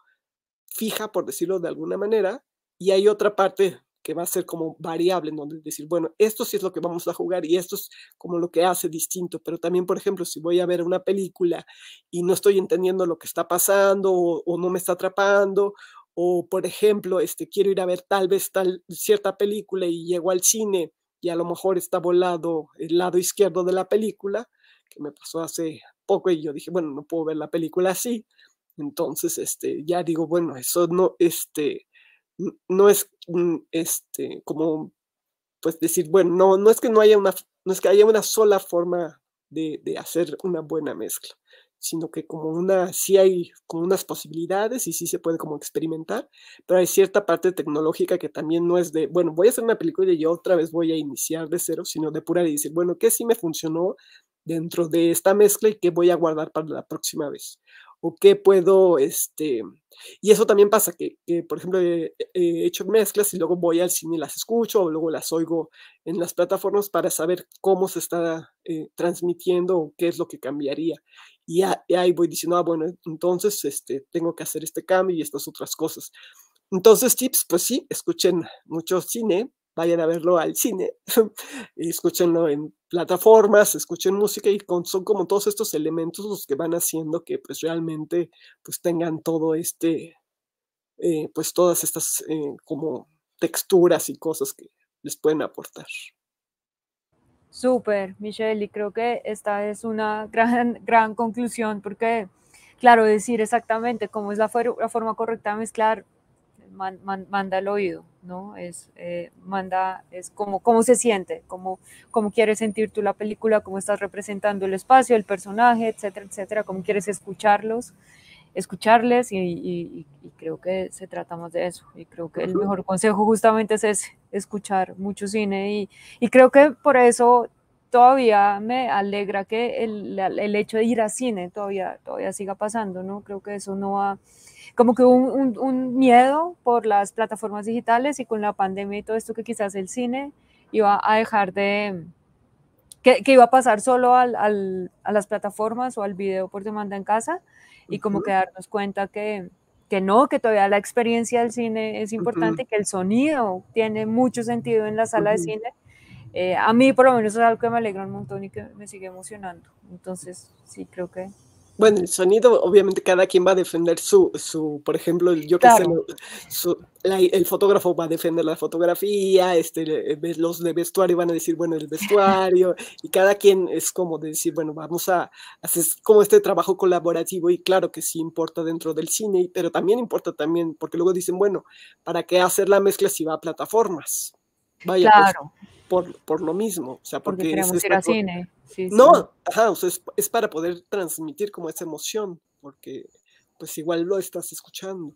fija, por decirlo de alguna manera, Y hay otra parte que va a ser como variable, en donde decir, bueno, esto sí es lo que vamos a jugar y esto es como lo que hace distinto. Pero también, por ejemplo, si voy a ver una película y no estoy entendiendo lo que está pasando o no me está atrapando, o por ejemplo, quiero ir a ver cierta película y llego al cine y a lo mejor está volado el lado izquierdo de la película, que me pasó hace poco y yo dije, bueno, no puedo ver la película así. Entonces, ya digo, bueno, eso no, no es como pues decir, bueno, no es que haya una sola forma de hacer una buena mezcla, sino que como sí hay como unas posibilidades y sí se puede como experimentar, pero hay cierta parte tecnológica que también no es de, bueno, voy a hacer una película y yo otra vez voy a iniciar de cero, sino depurar y decir, bueno, ¿qué sí me funcionó dentro de esta mezcla y qué voy a guardar para la próxima vez? O qué puedo, y eso también pasa, que por ejemplo, he hecho mezclas y luego voy al cine y las escucho, o luego las oigo en las plataformas para saber cómo se está transmitiendo o qué es lo que cambiaría. Y ahí voy diciendo, ah, bueno, entonces tengo que hacer este cambio y estas otras cosas. Entonces, tips, pues sí, escuchen mucho cine, vayan a verlo al cine, escúchenlo en plataformas, escuchen música y son como todos estos elementos los que van haciendo que pues realmente pues tengan todo pues todas estas como texturas y cosas que les pueden aportar. Súper, Michelle, y creo que esta es una gran conclusión porque, claro, decir exactamente cómo es la forma correcta de mezclar manda el oído, ¿no? Es cómo se siente, cómo quieres sentir tú la película, cómo estás representando el espacio, el personaje, etcétera, etcétera, cómo quieres escucharles y creo que se trata más de eso. Y creo que el mejor consejo justamente es ese, escuchar mucho cine y creo que por eso todavía me alegra que el hecho de ir a cine todavía siga pasando, ¿no? Creo que eso no va... Como que hubo un miedo por las plataformas digitales y con la pandemia y todo esto que quizás el cine iba a dejar de... que iba a pasar solo a las plataformas o al video por demanda en casa y como que darnos cuenta que no, que todavía la experiencia del cine es importante, que el sonido tiene mucho sentido en la sala de cine. A mí por lo menos es algo que me alegra un montón y que me sigue emocionando. Entonces sí, creo que... Bueno, el sonido, obviamente cada quien va a defender por ejemplo, yo que claro. El fotógrafo va a defender la fotografía, los de vestuario van a decir, bueno, el vestuario, y cada quien es como de decir, bueno, vamos a hacer como este trabajo colaborativo, y claro que sí importa dentro del cine, pero también importa también, porque luego dicen, bueno, ¿para qué hacer la mezcla si va a plataformas? Vaya, claro. Pues, por lo mismo, o sea, porque queremos ir al cine. Sí, no, sí. Ajá, o sea, es para poder transmitir como esa emoción, porque pues igual lo estás escuchando.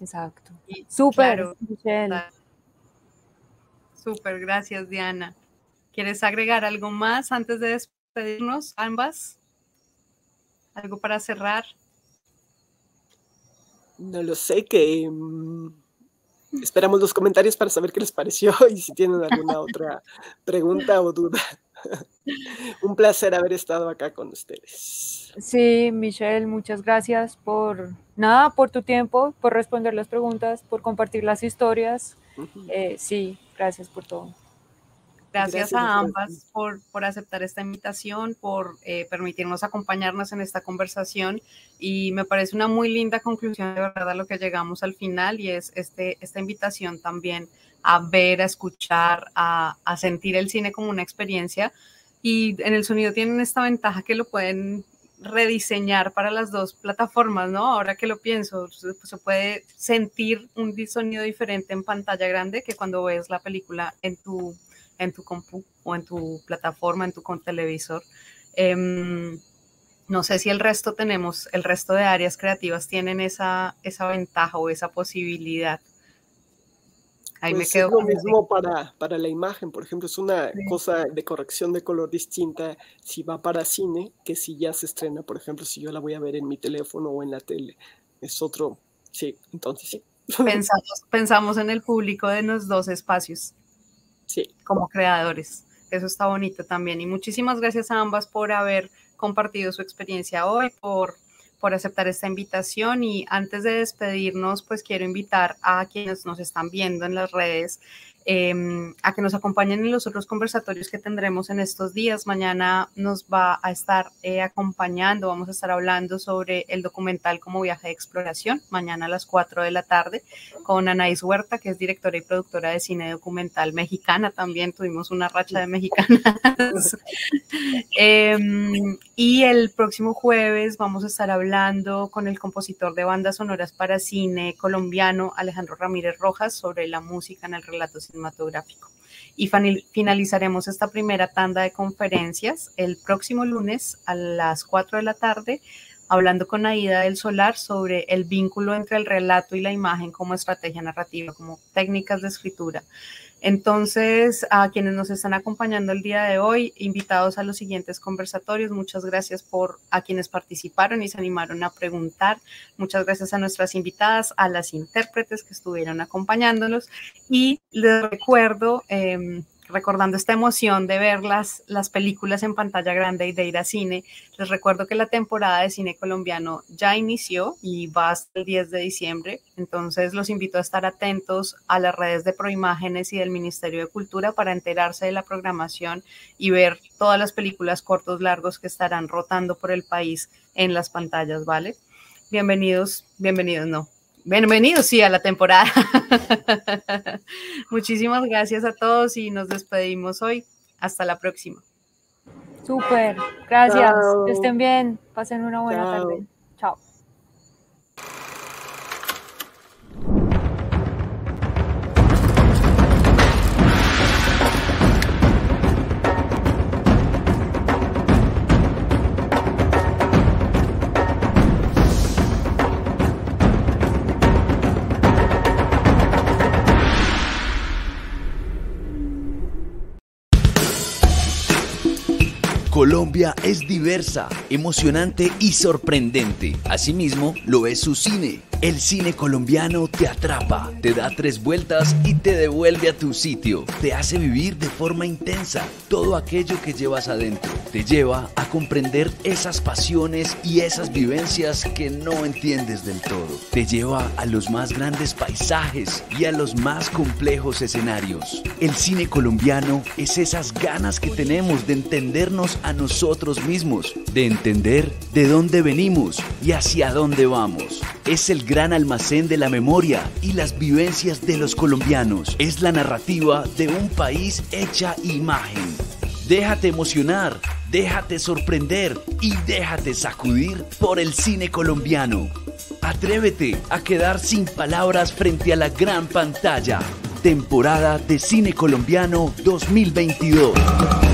Exacto. Súper, claro. Súper, gracias, Diana. ¿Quieres agregar algo más antes de despedirnos, ambas? ¿Algo para cerrar? No lo sé, que... esperamos los comentarios para saber qué les pareció y si tienen alguna otra pregunta o duda. Un placer haber estado acá con ustedes. Sí, Michelle, muchas gracias por tu tiempo, por responder las preguntas, por compartir las historias. Sí, gracias por todo. Gracias a ambas por aceptar esta invitación, por permitirnos acompañarnos en esta conversación y me parece una muy linda conclusión de verdad a lo que llegamos al final y es esta invitación también a ver, a escuchar, a sentir el cine como una experiencia y en el sonido tienen esta ventaja que lo pueden rediseñar para las dos plataformas, ¿no? Ahora que lo pienso, se puede sentir un sonido diferente en pantalla grande que cuando ves la película en tu compu o en tu plataforma, en tu televisor. No sé si el resto de áreas creativas tienen esa ventaja o esa posibilidad. Ahí pues me quedo. Es lo mismo para la imagen, por ejemplo, es una cosa de corrección de color distinta si va para cine que si ya se estrena, por ejemplo, si yo la voy a ver en mi teléfono o en la tele. Es otro, sí, entonces sí. Pensamos en el público de los dos espacios. Sí, como creadores. Eso está bonito también. Y muchísimas gracias a ambas por haber compartido su experiencia hoy, por por aceptar esta invitación, y antes de despedirnos, pues quiero invitar a quienes nos están viendo en las redes a que nos acompañen en los otros conversatorios que tendremos en estos días. Mañana nos va a estar acompañando, vamos a estar hablando sobre el documental Como viaje de exploración, mañana a las 4 de la tarde, con Anaís Huerta, que es directora y productora de cine documental mexicana. También tuvimos una racha de mexicanas. Y el próximo jueves vamos a estar hablando con el compositor de bandas sonoras para cine colombiano, Alejandro Ramírez Rojas, sobre la música en el relato cinematográfico. Y finalizaremos esta primera tanda de conferencias el próximo lunes a las 4 de la tarde, hablando con Aida del Solar sobre el vínculo entre el relato y la imagen como estrategia narrativa, como técnicas de escritura. Entonces, a quienes nos están acompañando el día de hoy, invitados a los siguientes conversatorios, muchas gracias a quienes participaron y se animaron a preguntar, muchas gracias a nuestras invitadas, a las intérpretes que estuvieron acompañándonos, y les recuerdo, recordando esta emoción de ver las películas en pantalla grande y de ir a cine, les recuerdo que la temporada de cine colombiano ya inició y va hasta el 10 de diciembre, entonces los invito a estar atentos a las redes de Proimágenes y del Ministerio de Cultura para enterarse de la programación y ver todas las películas cortos, largos que estarán rotando por el país en las pantallas, ¿vale? Bienvenidos, sí, a la temporada. Muchísimas gracias a todos y nos despedimos hoy. Hasta la próxima. Súper, gracias. Chao. Que estén bien. Pasen una buena tarde. Chao. Colombia es diversa, emocionante y sorprendente. Asimismo, lo es su cine. El cine colombiano te atrapa, te da 3 vueltas y te devuelve a tu sitio. Te hace vivir de forma intensa todo aquello que llevas adentro. Te lleva a comprender esas pasiones y esas vivencias que no entiendes del todo. Te lleva a los más grandes paisajes y a los más complejos escenarios. El cine colombiano es esas ganas que tenemos de entendernos a nosotros mismos, de entender de dónde venimos y hacia dónde vamos. Es el gran almacén de la memoria y las vivencias de los colombianos. Es la narrativa de un país hecha imagen. Déjate emocionar, déjate sorprender y déjate sacudir por el cine colombiano. Atrévete a quedar sin palabras frente a la gran pantalla. Temporada de Cine Colombiano 2022.